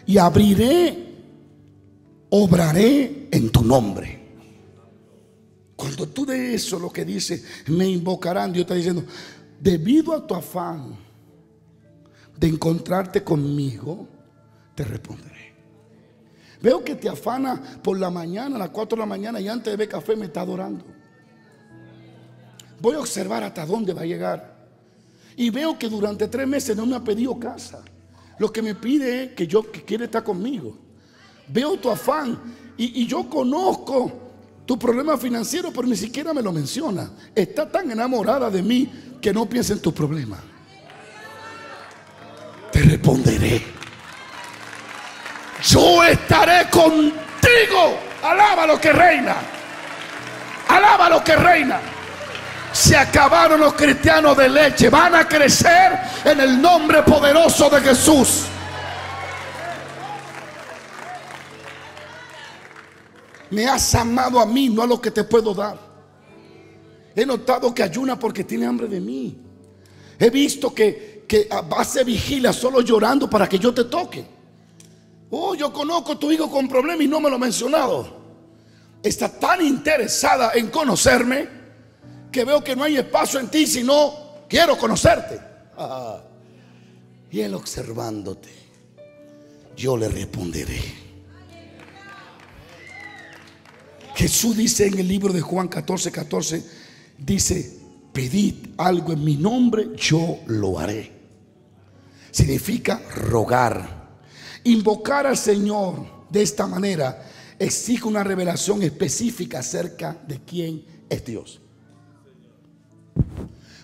Y abriré, obraré en tu nombre. Cuando tú de eso lo que dice, me invocarán, Dios está diciendo, debido a tu afán de encontrarte conmigo, te responderé. Veo que te afana por la mañana, a las cuatro de la mañana, y antes de beber café me está adorando. Voy a observar hasta dónde va a llegar. Y veo que durante tres meses no me ha pedido casa. Lo que me pide es que yo, que quiere estar conmigo. Veo tu afán y, y yo conozco tu problema financiero, pero ni siquiera me lo menciona. Está tan enamorada de mí que no piensa en tus problemas. Te responderé. Yo estaré contigo. Alaba lo que reina. Alaba lo que reina. Se acabaron los cristianos de leche. Van a crecer en el nombre poderoso de Jesús. Me has amado a mí, no a lo que te puedo dar. He notado que ayuna porque tiene hambre de mí. He visto que, que hace vigila solo llorando para que yo te toque. Oh, yo conozco a tu hijo con problemas y no me lo ha mencionado. Está tan interesada en conocerme que veo que no hay espacio en ti, sino quiero conocerte. Ah, y él observándote, yo le responderé. Jesús dice en el libro de Juan catorce, catorce, dice: pedid algo en mi nombre, yo lo haré. Significa rogar. Invocar al Señor de esta manera exige una revelación específica acerca de quién es Dios.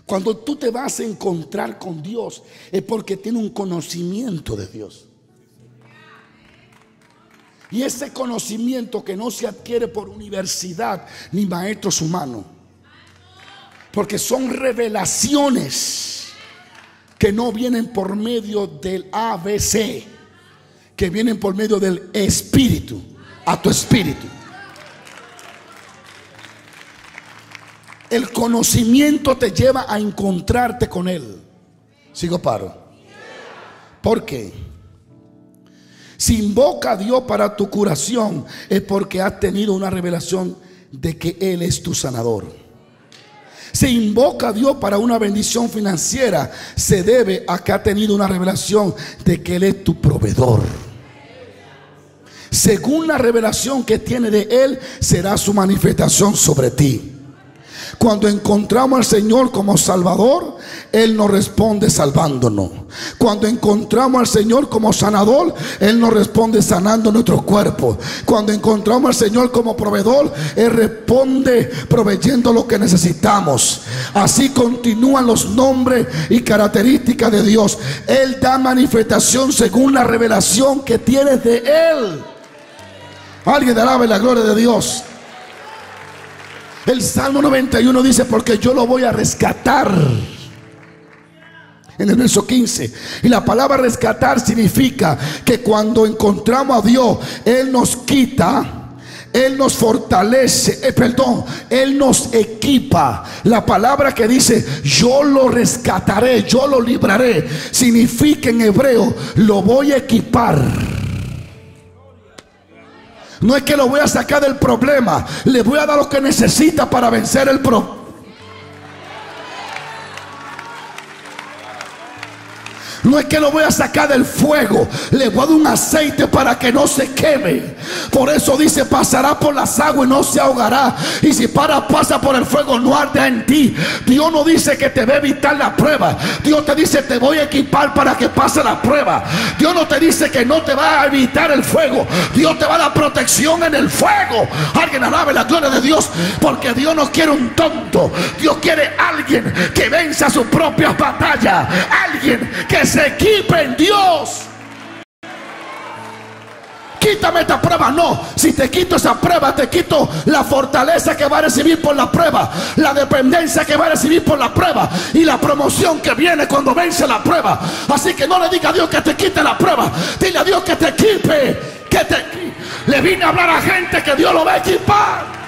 Cuando tú te vas a encontrar con Dios es porque tiene un conocimiento de Dios. Y ese conocimiento que no se adquiere por universidad ni maestros humanos, porque son revelaciones que no vienen por medio del A B C, que vienen por medio del Espíritu, a tu espíritu. El conocimiento te lleva a encontrarte con Él. Sigo paro. ¿Por qué? Si invoca a Dios para tu curación es porque has tenido una revelación de que Él es tu sanador. Si invoca a Dios para una bendición financiera, se debe a que ha tenido una revelación de que Él es tu proveedor. Según la revelación que tiene de Él, será su manifestación sobre ti. Cuando encontramos al Señor como Salvador, Él nos responde salvándonos. Cuando encontramos al Señor como sanador, Él nos responde sanando nuestro cuerpo. Cuando encontramos al Señor como proveedor, Él responde proveyendo lo que necesitamos. Así continúan los nombres y características de Dios. Él da manifestación según la revelación que tienes de Él. Alguien alabe la gloria de Dios. El Salmo noventa y uno dice: porque yo lo voy a rescatar. En el verso quince. Y la palabra rescatar significa que cuando encontramos a Dios, Él nos quita, Él nos fortalece, eh, perdón, Él nos equipa. La palabra que dice yo lo rescataré, yo lo libraré, significa en hebreo lo voy a equipar. No es que lo voy a sacar del problema, le voy a dar lo que necesita para vencer el problema. No es que lo voy a sacar del fuego, le voy a dar un aceite para que no se queme. Por eso dice: pasará por las aguas y no se ahogará, y si para pasa por el fuego no arde en ti. Dios no dice que te va a evitar la prueba, Dios te dice: te voy a equipar para que pase la prueba. Dios no te dice que no te va a evitar el fuego, Dios te va a dar protección en el fuego. Alguien alabe la gloria de Dios, porque Dios no quiere un tonto, Dios quiere alguien que venza sus propias batallas, alguien que se equipe en Dios. Quítame esta prueba. No, si te quito esa prueba, te quito la fortaleza que va a recibir por la prueba, la dependencia que va a recibir por la prueba y la promoción que viene cuando vence la prueba. Así que no le diga a Dios que te quite la prueba, dile a Dios que te equipe, que te... Le vine a hablar a gente que Dios lo va a equipar.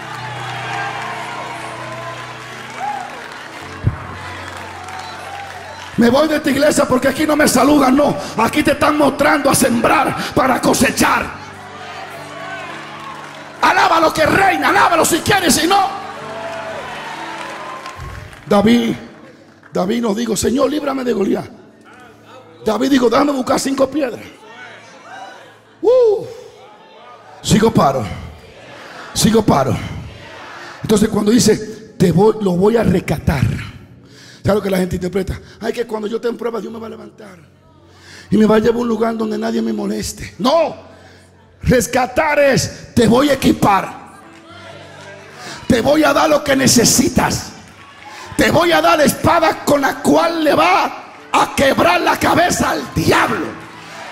Me voy de esta iglesia porque aquí no me saludan. No, aquí te están mostrando a sembrar para cosechar. Alábalo que reina, alábalo si quieres, si no. David, David nos dijo: Señor, líbrame de Goliat. David dijo: déjame buscar cinco piedras. Uh, sigo paro, sigo paro. Entonces cuando dice, te voy, lo voy a rescatar. Claro que la gente interpreta: ay, que cuando yo esté en prueba Dios me va a levantar y me va a llevar a un lugar donde nadie me moleste. No, rescatar es: te voy a equipar, te voy a dar lo que necesitas, te voy a dar la espada con la cual le va a quebrar la cabeza al diablo,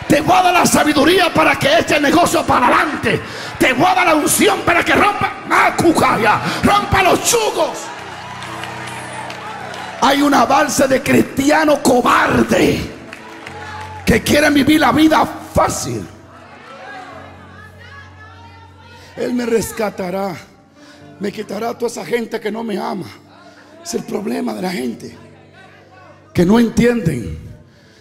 te voy a dar la sabiduría para que eche el negocio para adelante, te voy a dar la unción para que rompa, rompa los chugos. Hay un avance de cristiano cobarde que quieren vivir la vida fácil. Él me rescatará, me quitará a toda esa gente que no me ama. Es el problema de la gente, que no entienden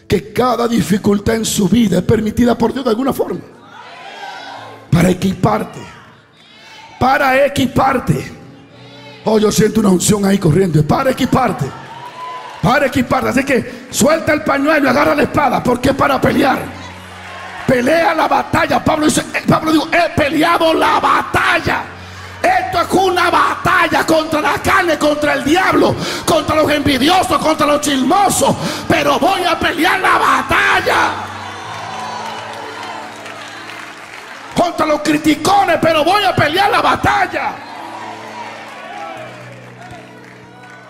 que cada dificultad en su vida es permitida por Dios de alguna forma, para equiparte, para equiparte. Oh, yo siento una unción ahí corriendo. Para equiparte. Para equiparte. Así que suelta el pañuelo y agarra la espada. Porque es para pelear. Pelea la batalla. Pablo dice, Pablo dijo, he peleado la batalla. Esto es una batalla contra la carne, contra el diablo, contra los envidiosos, contra los chismosos. Pero voy a pelear la batalla. Contra los criticones, pero voy a pelear la batalla.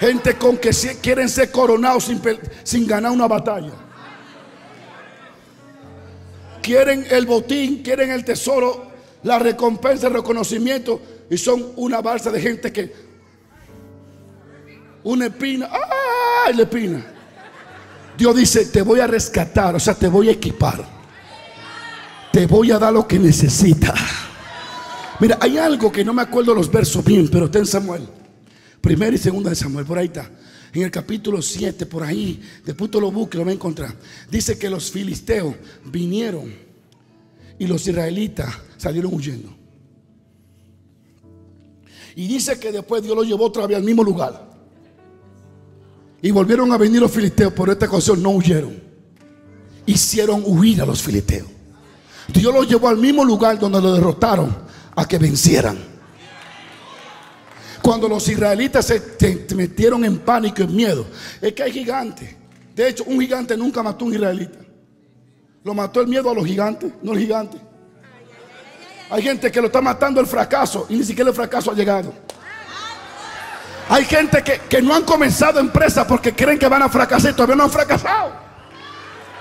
Gente con que quieren ser coronados sin, sin ganar una batalla. Quieren el botín, quieren el tesoro, la recompensa, el reconocimiento. Y son una balsa de gente que una espina, ¡ay, la espina! Dios dice, te voy a rescatar, o sea, te voy a equipar. Te voy a dar lo que necesitas. Mira, hay algo que no me acuerdo los versos bien, pero está en Samuel. Primera y segunda de Samuel, por ahí está. En el capítulo siete, por ahí, después tú lo busques, lo vas a encontrar. Dice que los filisteos vinieron y los israelitas salieron huyendo. Y dice que después Dios lo llevó otra vez al mismo lugar. Y volvieron a venir los filisteos. Por esta ocasión no huyeron. Hicieron huir a los filisteos. Dios los llevó al mismo lugar donde lo derrotaron a que vencieran. Cuando los israelitas se metieron en pánico y en miedo. Es que hay gigantes. De hecho, un gigante nunca mató a un israelita. Lo mató el miedo a los gigantes, no el gigante. Hay gente que lo está matando el fracaso y ni siquiera el fracaso ha llegado. Hay gente que, que no han comenzado empresas porque creen que van a fracasar y todavía no han fracasado.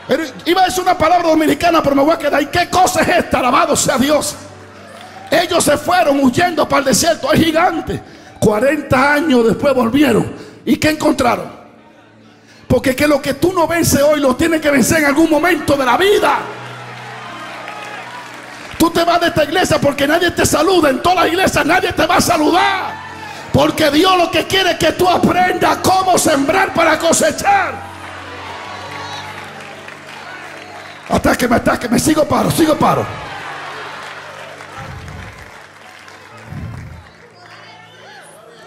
Pero iba a decir una palabra dominicana, pero me voy a quedar. ¿Y qué cosa es esta? Alabado sea Dios. Ellos se fueron huyendo para el desierto. Hay gigantes. cuarenta años después volvieron. ¿Y qué encontraron? Porque que lo que tú no vences hoy lo tienes que vencer en algún momento de la vida. Tú te vas de esta iglesia porque nadie te saluda. En todas las iglesias nadie te va a saludar. Porque Dios lo que quiere es que tú aprendas cómo sembrar para cosechar. Atáqueme, atáqueme. Sigo paro, sigo paro.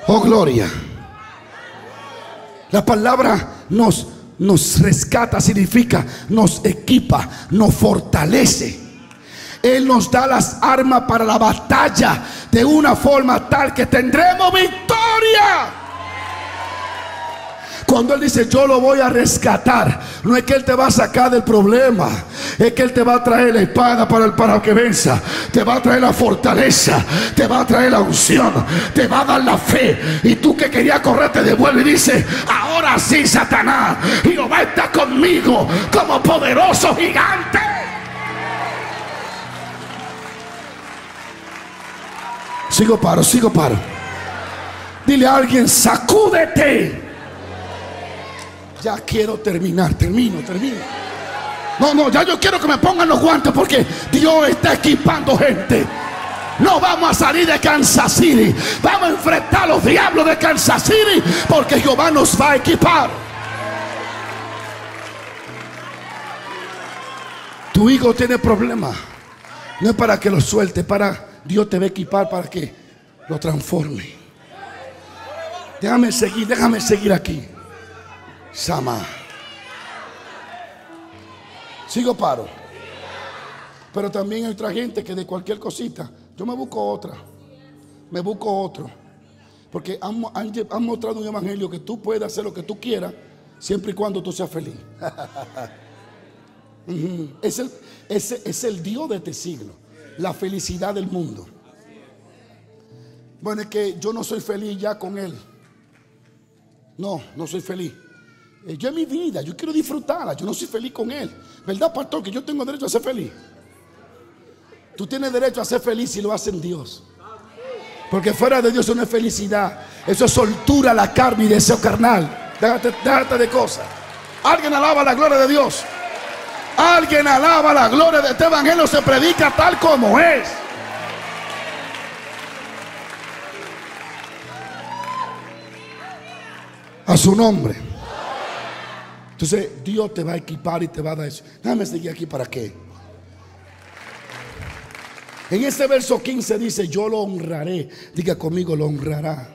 Oh, gloria. La palabra nos, nos rescata, significa nos equipa, nos fortalece. Él nos da las armas para la batalla de una forma tal que tendremos victoria. Cuando Él dice yo lo voy a rescatar, no es que Él te va a sacar del problema, es que Él te va a traer la espada para el para que venza, te va a traer la fortaleza, te va a traer la unción, te va a dar la fe. Y tú que querías correr te devuelve y dice ahora sí, Satanás, y Jehová está conmigo como poderoso gigante. Sigo paro, sigo paro. Dile a alguien, sacúdete. Ya quiero terminar, termino, termino. No, no, ya yo quiero que me pongan los guantes porque Dios está equipando gente. No vamos a salir de Kansas City. Vamos a enfrentar a los diablos de Kansas City porque Jehová nos va a equipar. Tu hijo tiene problemas. No es para que lo suelte, para... Dios te va a equipar para que lo transforme. Déjame seguir, déjame seguir aquí. Sama. Sigo paro. Pero también hay otra gente que de cualquier cosita, yo me busco otra. Me busco otro. Porque han, han, han mostrado un evangelio que tú puedes hacer lo que tú quieras, siempre y cuando tú seas feliz. Es el, es, es el Dios de este siglo. La felicidad del mundo. Bueno, es que yo no soy feliz ya con él. No, no soy feliz. Yo es mi vida, yo quiero disfrutarla. Yo no soy feliz con él. ¿Verdad, pastor? Que yo tengo derecho a ser feliz. Tú tienes derecho a ser feliz si lo hacen Dios. Porque fuera de Dios eso no es felicidad. Eso es soltura a la carne y deseo carnal. Déjate, déjate de cosas. Alguien alaba la gloria de Dios. Alguien alaba la gloria de este evangelio. Se predica tal como es. A su nombre. Entonces Dios te va a equipar y te va a dar eso. Déjame seguir aquí para qué. En este verso quince dice yo lo honraré. Diga conmigo, lo honrará.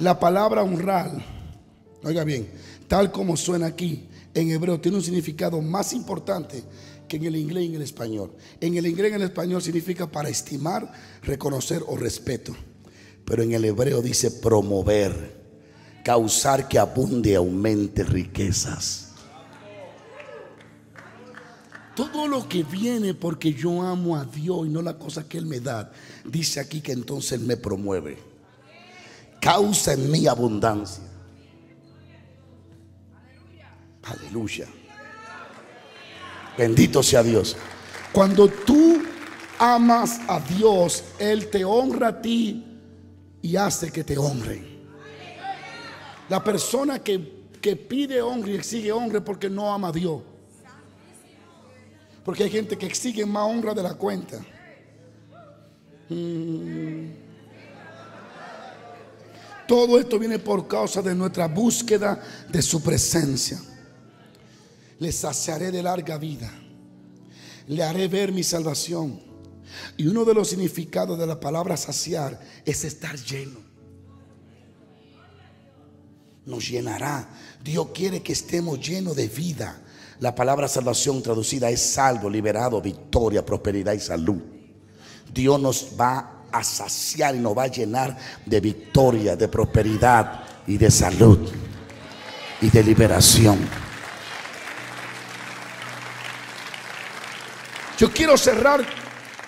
La palabra honrar, oiga bien, tal como suena aquí en hebreo, tiene un significado más importante que en el inglés y en el español. En el inglés y en el español significa para estimar, reconocer o respeto. Pero en el hebreo dice promover, causar que abunde, aumente riquezas. Todo lo que viene porque yo amo a Dios y no la cosa que Él me da, dice aquí que entonces me promueve. Causa en mí abundancia. Aleluya. Bendito sea Dios. Cuando tú amas a Dios, Él te honra a ti y hace que te honren. La persona que, que pide honra y exige honra porque no ama a Dios. Porque hay gente que exige más honra de la cuenta. Mm. Todo esto viene por causa de nuestra búsqueda de su presencia. Le saciaré de larga vida. Le haré ver mi salvación. Y uno de los significados de la palabra saciar es estar lleno. Nos llenará. Dios quiere que estemos llenos de vida. La palabra salvación traducida es salvo, liberado, victoria, prosperidad y salud. Dios nos va a a saciar y nos va a llenar de victoria, de prosperidad y de salud y de liberación. Yo quiero cerrar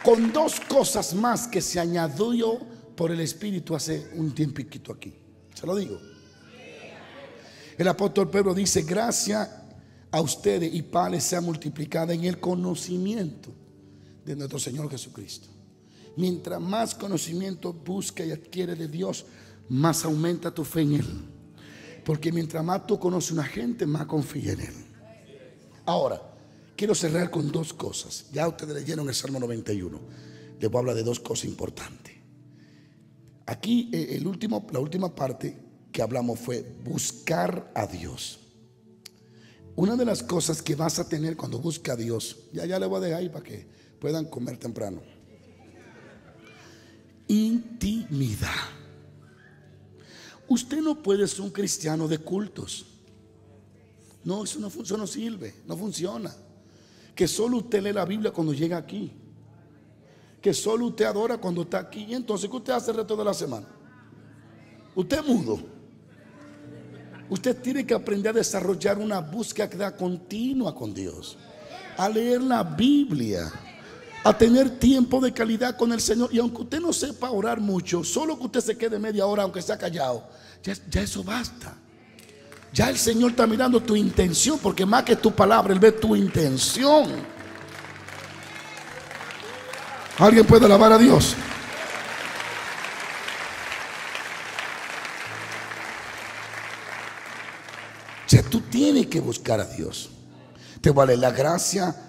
con dos cosas más que se añadió por el Espíritu hace un tiempito aquí. Se lo digo. El apóstol Pedro dice: gracia a ustedes y panes sea multiplicada en el conocimiento de nuestro Señor Jesucristo. Mientras más conocimiento busca y adquiere de Dios, más aumenta tu fe en Él. Porque mientras más tú conoces a una gente, más confía en Él. Ahora, quiero cerrar con dos cosas. Ya ustedes leyeron el Salmo noventa y uno. Les voy a hablar de dos cosas importantes. Aquí el último, la última parte que hablamos fue buscar a Dios. Una de las cosas que vas a tener cuando busca a Dios, ya, ya le voy a dejar ahí para que puedan comer temprano. Intimidad. Usted no puede ser un cristiano de cultos. No, eso no, eso no sirve, no funciona. Que solo usted lee la Biblia cuando llega aquí. Que solo usted adora cuando está aquí. Y entonces, ¿qué usted hace el resto de la semana? Usted es mudo. Usted tiene que aprender a desarrollar una búsqueda continua con Dios. A leer la Biblia. A tener tiempo de calidad con el Señor. Y aunque usted no sepa orar mucho, solo que usted se quede media hora, aunque sea callado, ya, ya eso basta. Ya el Señor está mirando tu intención, porque más que tu palabra, Él ve tu intención. ¿Alguien puede alabar a Dios? Ya tú tienes que buscar a Dios. Te vale la gracia.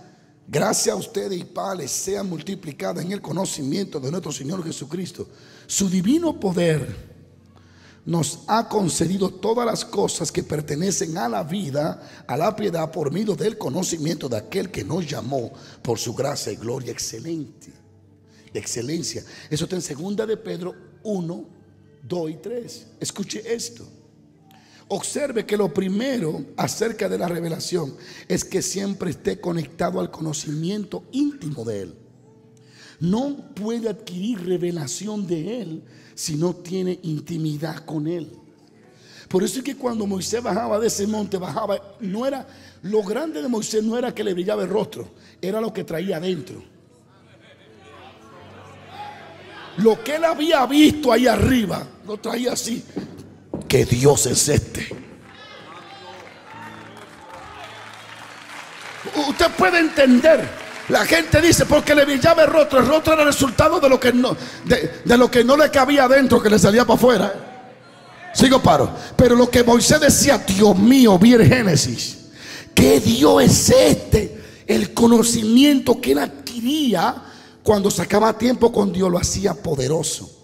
Gracias a ustedes y padres sean multiplicadas en el conocimiento de nuestro Señor Jesucristo. Su divino poder nos ha concedido todas las cosas que pertenecen a la vida, a la piedad, por medio del conocimiento de aquel que nos llamó por su gracia y gloria excelente, de excelencia. Eso está en segunda de Pedro uno, dos y tres. Escuche esto. Observe que lo primero acerca de la revelación es que siempre esté conectado al conocimiento íntimo de Él. No puede adquirir revelación de Él si no tiene intimidad con Él. Por eso es que cuando Moisés bajaba de ese monte, bajaba, no era lo grande de Moisés, no era que le brillaba el rostro, era lo que traía adentro. Lo que él había visto ahí arriba, lo traía así. Que Dios es este. Usted puede entender. La gente dice porque le brillaba el rostro. El rostro era el resultado de lo que no, de, de lo que no le cabía adentro, que le salía para afuera. Sigo paro. Pero lo que Moisés decía, Dios mío, vi el Génesis. ¿Qué Dios es este? El conocimiento que él adquiría cuando sacaba tiempo con Dios lo hacía poderoso.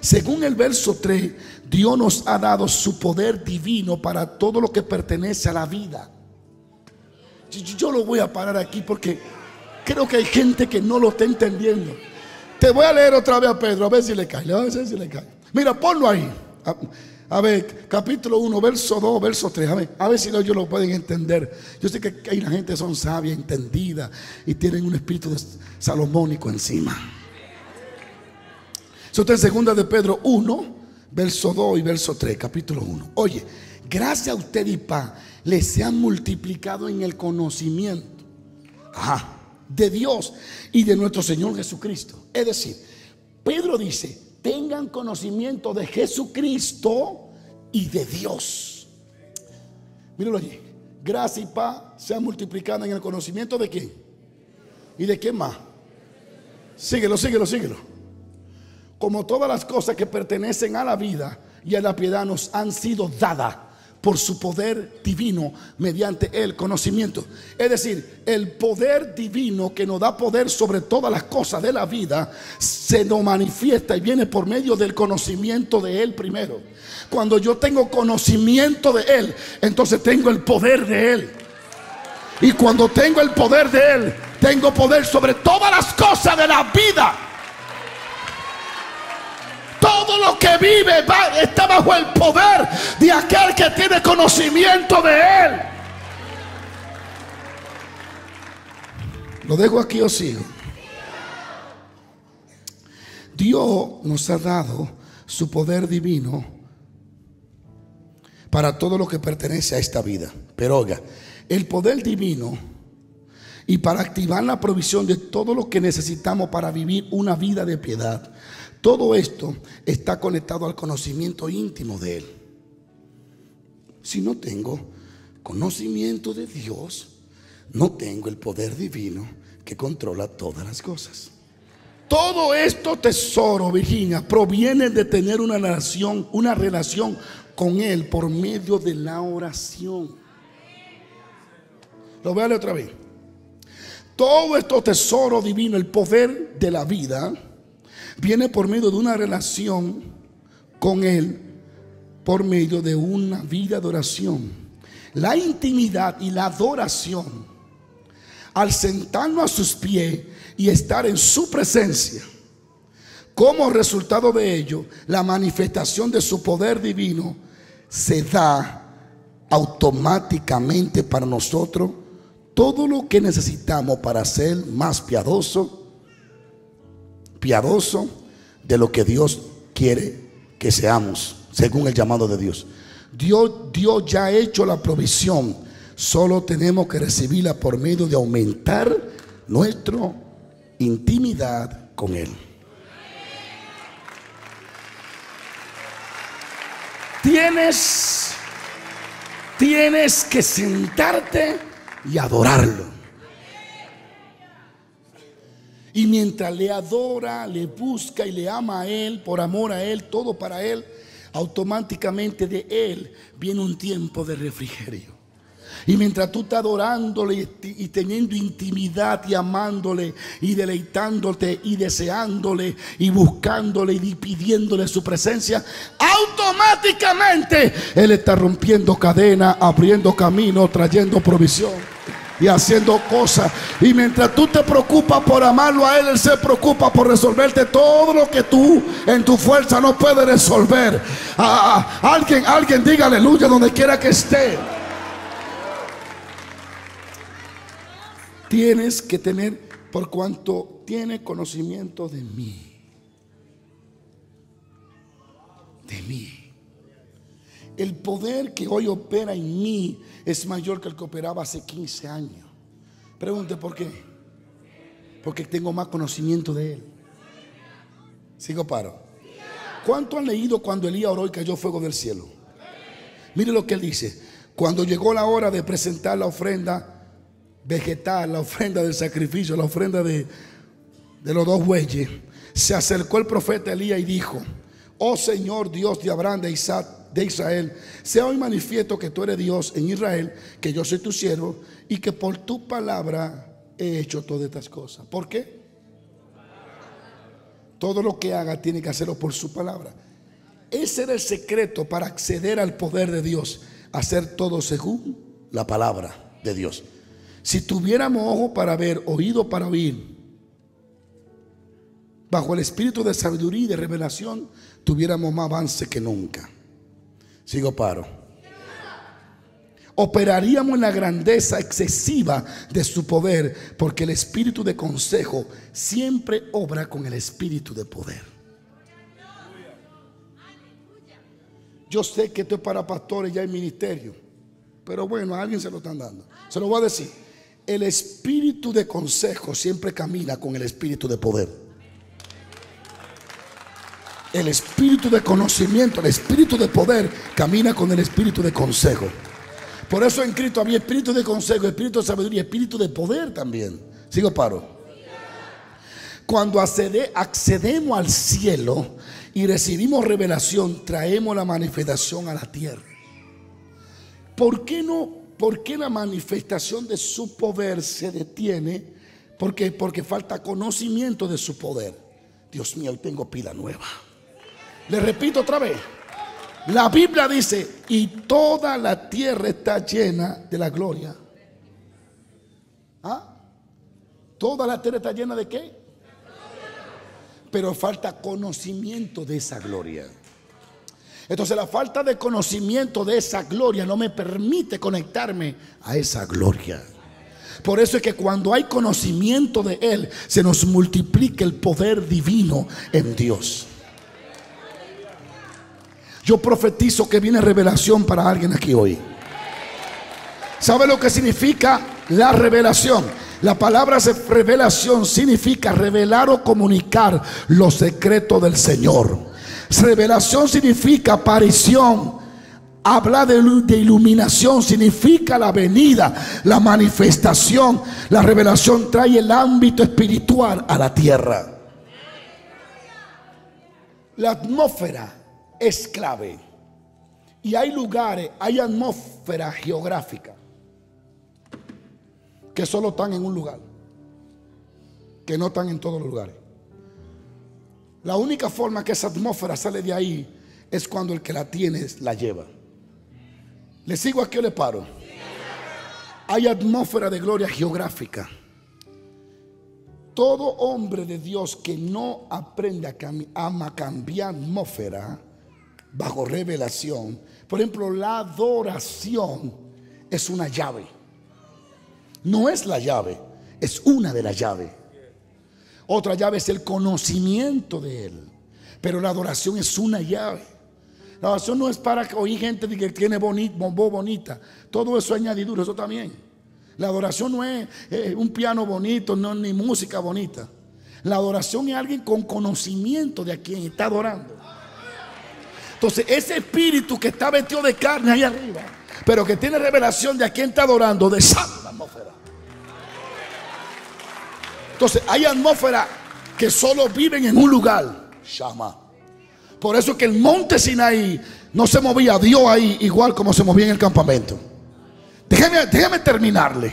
Según el verso tres, Dios nos ha dado su poder divino para todo lo que pertenece a la vida. Yo lo voy a parar aquí porque creo que hay gente que no lo está entendiendo. Te voy a leer otra vez a Pedro, a ver si le cae, a ver si le cae. Mira, ponlo ahí. A ver, capítulo uno, verso dos, verso tres. A ver, a ver si ellos lo pueden entender. Yo sé que hay una gente que son sabias, entendidas, y tienen un espíritu salomónico encima. Eso está en segunda de Pedro uno, verso dos y verso tres, capítulo uno. Oye, gracias a usted y paz les se han multiplicado en el conocimiento, ajá, de Dios y de nuestro Señor Jesucristo. Es decir, Pedro dice: tengan conocimiento de Jesucristo y de Dios. Mírenlo allí. Gracia y paz sean multiplicadas en el conocimiento de quién. ¿Y de quién más? Síguelo, síguelo, síguelo. Como todas las cosas que pertenecen a la vida y a la piedad nos han sido dadas por su poder divino mediante el conocimiento. Es decir, el poder divino que nos da poder sobre todas las cosas de la vida se nos manifiesta y viene por medio del conocimiento de Él primero. Cuando yo tengo conocimiento de Él, entonces tengo el poder de Él. Y cuando tengo el poder de Él, tengo poder sobre todas las cosas de la vida. Todo lo que vive va, está bajo el poder de aquel que tiene conocimiento de Él. ¿Lo dejo aquí o sigo? Dios nos ha dado su poder divino para todo lo que pertenece a esta vida. Pero oiga, el poder divino y para activar la provisión de todo lo que necesitamos para vivir una vida de piedad. Todo esto está conectado al conocimiento íntimo de Él. Si no tengo conocimiento de Dios, no tengo el poder divino que controla todas las cosas. Todo esto tesoro, Virginia, proviene de tener una relación, una relación con Él por medio de la oración. Lo voy a leer otra vez. Todo esto tesoro divino, el poder de la vida, viene por medio de una relación con Él, por medio de una vida de oración. La intimidad y la adoración, al sentarnos a sus pies y estar en su presencia, como resultado de ello, la manifestación de su poder divino se da automáticamente para nosotros todo lo que necesitamos para ser más piadosos. Piadoso de lo que Dios quiere que seamos, según el llamado de Dios. Dios, Dios ya ha hecho la provisión, solo tenemos que recibirla por medio de aumentar nuestra intimidad con Él. Tienes, tienes que sentarte y adorarlo. Y mientras le adora, le busca y le ama a Él, por amor a Él, todo para Él, automáticamente de Él viene un tiempo de refrigerio. Y mientras tú estás adorándole y teniendo intimidad y amándole y deleitándote y deseándole y buscándole y pidiéndole su presencia, automáticamente Él está rompiendo cadena, abriendo camino, trayendo provisión y haciendo cosas. Y mientras tú te preocupas por amarlo a Él, Él se preocupa por resolverte todo lo que tú en tu fuerza no puedes resolver. ah, ah, Alguien, alguien diga aleluya donde quiera que esté. Tienes que tener, por cuanto tiene conocimiento de mí, de mí. El poder que hoy opera en mí es mayor que el que operaba hace quince años. Pregunte por qué. Porque tengo más conocimiento de Él. Sigo paro. ¿Cuánto han leído cuando Elías oró y cayó fuego del cielo? Mire lo que Él dice. Cuando llegó la hora de presentar la ofrenda vegetal, la ofrenda del sacrificio, la ofrenda de, de los dos bueyes, se acercó el profeta Elías y dijo: oh Señor Dios de Abraham, de Isaac, de Israel, sea hoy manifiesto que tú eres Dios en Israel, que yo soy tu siervo y que por tu palabra he hecho todas estas cosas. ¿Por qué? Todo lo que haga tiene que hacerlo por su palabra. Ese era el secreto para acceder al poder de Dios: hacer todo según la palabra de Dios. Si tuviéramos ojo para ver, oído para oír, bajo el espíritu de sabiduría y de revelación, tuviéramos más avance que nunca. Sigo paro. Operaríamos en la grandeza excesiva de su poder, porque el espíritu de consejo siempre obra con el espíritu de poder. Yo sé que esto es para pastores ya en ministerio, pero bueno, a alguien se lo están dando. Se lo voy a decir. El espíritu de consejo siempre camina con el espíritu de poder. El espíritu de conocimiento, el espíritu de poder camina con el espíritu de consejo. Por eso en Cristo había espíritu de consejo, espíritu de sabiduría, espíritu de poder también. Sigo paro. Cuando accede, accedemos al cielo y recibimos revelación, traemos la manifestación a la tierra. ¿Por qué no? ¿Por qué la manifestación de su poder se detiene? ¿Por qué? Porque falta conocimiento de su poder. Dios mío, hoy tengo pila nueva. Le repito otra vez. La Biblia dice: y toda la tierra está llena de la gloria. ¿Ah? ¿Toda la tierra está llena de qué? Pero falta conocimiento de esa gloria. Entonces la falta de conocimiento de esa gloria no me permite conectarme a esa gloria. Por eso es que cuando hay conocimiento de Él, se nos multiplica el poder divino en Dios. Yo profetizo que viene revelación para alguien aquí hoy. ¿Sabe lo que significa la revelación? La palabra revelación significa revelar o comunicar los secretos del Señor. Revelación significa aparición. Habla de, de iluminación, significa la venida, la manifestación. La revelación trae el ámbito espiritual a la tierra. La atmósfera es clave. Y hay lugares, hay atmósfera geográfica que solo están en un lugar, que no están en todos los lugares. La única forma que esa atmósfera sale de ahí es cuando el que la tiene la lleva. ¿Le sigo aquí o le paro? Hay atmósfera de gloria geográfica. Todo hombre de Dios que no aprende a, a cambiar atmósfera bajo revelación. Por ejemplo, la adoración es una llave. No es la llave, es una de las llaves. Otra llave es el conocimiento de Él. Pero la adoración es una llave. La adoración no es para oír gente que tiene bonita, bombo bonita. Todo eso es añadidura, eso también. La adoración no es eh, un piano bonito, no, ni música bonita. La adoración es alguien con conocimiento de a quien está adorando. Entonces ese espíritu que está vestido de carne ahí arriba, pero que tiene revelación de a quien está adorando, desata la atmósfera. Entonces hay atmósferas que solo viven en un lugar, Shama. Por eso es que el monte Sinaí no se movía, Dios ahí igual como se movía en el campamento. Déjeme, déjeme terminarle.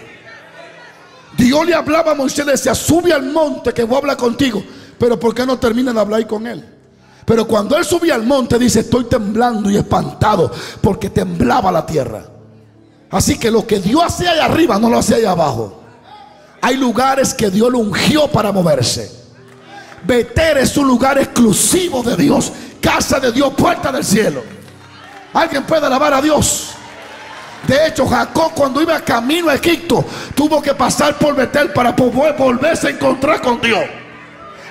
Dios le hablaba a Moisés, le decía: sube al monte que voy a hablar contigo. Pero ¿por qué no termina de hablar ahí con él? Pero cuando él subía al monte, dice: estoy temblando y espantado, porque temblaba la tierra. Así que lo que Dios hacía allá arriba no lo hacía allá abajo. Hay lugares que Dios lo ungió para moverse. Betel es un lugar exclusivo de Dios. Casa de Dios, puerta del cielo. Alguien puede alabar a Dios. De hecho, Jacob, cuando iba camino a Egipto, tuvo que pasar por Betel para poder volverse a encontrar con Dios.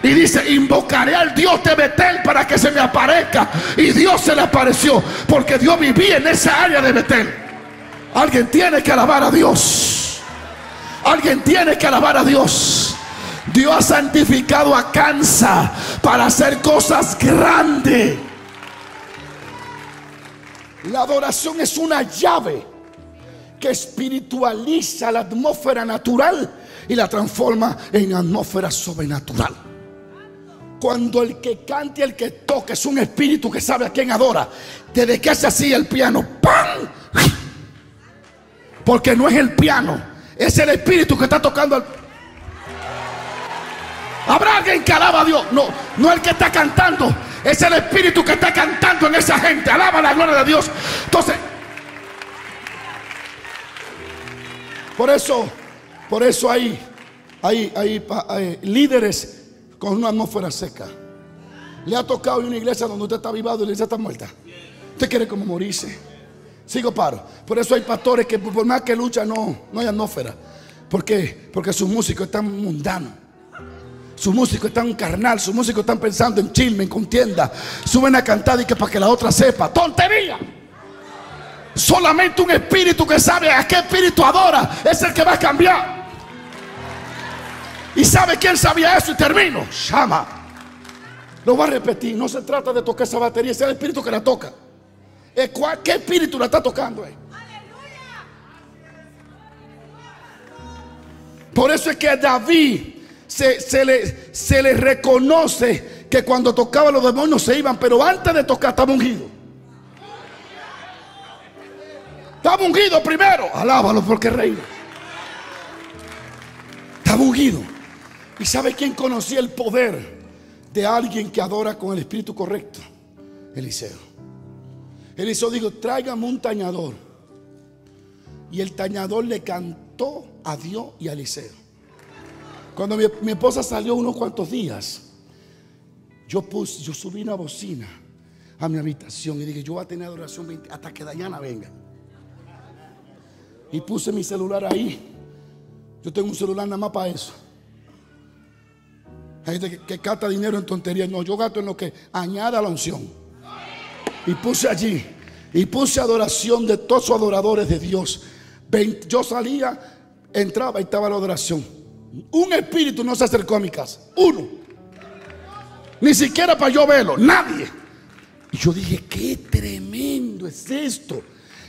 Y dice: invocaré al Dios de Betel para que se me aparezca. Y Dios se le apareció, porque Dios vivía en esa área de Betel. Alguien tiene que alabar a Dios. Alguien tiene que alabar a Dios. Dios ha santificado a Kansas para hacer cosas grandes. La adoración es una llave que espiritualiza la atmósfera natural y la transforma en atmósfera sobrenatural. Cuando el que cante, el que toca, es un espíritu que sabe a quién adora. Desde que hace así el piano, ¡pam! Porque no es el piano, es el espíritu que está tocando al... Habrá alguien que alaba a Dios. No, no el que está cantando, es el espíritu que está cantando en esa gente. Alaba la gloria de Dios. Entonces, por eso, por eso hay, hay, hay, hay líderes con una atmósfera seca. Le ha tocado en una iglesia donde usted está avivado y la iglesia está muerta. Usted quiere como morirse. Sigo paro. Por eso hay pastores que por más que luchan no, no hay atmósfera. ¿Por qué? Porque sus músicos están mundanos. Sus músicos están carnal. Sus músicos están pensando en chisme, en contienda. Suben a cantar y que para que la otra sepa. ¡Tontería! Solamente un espíritu que sabe a qué espíritu adora es el que va a cambiar. Y sabe quién sabía eso. Y termino. Llama. Lo voy a repetir. No se trata de tocar esa batería. Es el espíritu que la toca. ¿Qué espíritu la está tocando? Eh? Por eso es que a David se, se, le, se le reconoce que cuando tocaba los demonios se iban, pero antes de tocar estaba ungido. Estaba ungido primero. Alábalo porque reina. Estaba ungido. ¿Y sabe quién conocía el poder de alguien que adora con el espíritu correcto? Eliseo. Eliseo dijo: tráigame un tañador. Y el tañador le cantó a Dios y a Eliseo. Cuando mi, mi esposa salió unos cuantos días, yo puse, yo subí una bocina a mi habitación y dije: yo voy a tener adoración hasta que Dayana venga. Y puse mi celular ahí. Yo tengo un celular nada más para eso. Hay gente que, que gasta dinero en tonterías. No, yo gasto en lo que añada la unción. Y puse allí, y puse adoración de todos los adoradores de Dios. Yo salía, entraba y estaba la adoración. Un espíritu no se acercó a mi casa. Uno. Ni siquiera para yo verlo. Nadie. Y yo dije: qué tremendo es esto.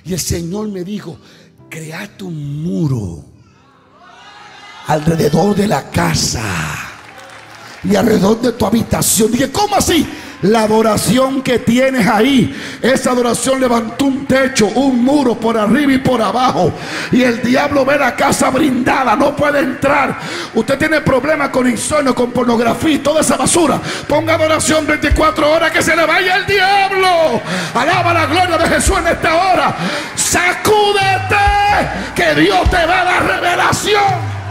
Y el Señor me dijo: créate un muro alrededor de la casa y alrededor de tu habitación. Dije: ¿cómo así? La adoración que tienes ahí, esa adoración levantó un techo, un muro por arriba y por abajo. Y el diablo ve la casa brindada, no puede entrar. Usted tiene problemas con insomnio, con pornografía y toda esa basura. Ponga adoración veinticuatro horas, que se le vaya el diablo. Alaba la gloria de Jesús en esta hora. Sacúdete, que Dios te va a dar revelación.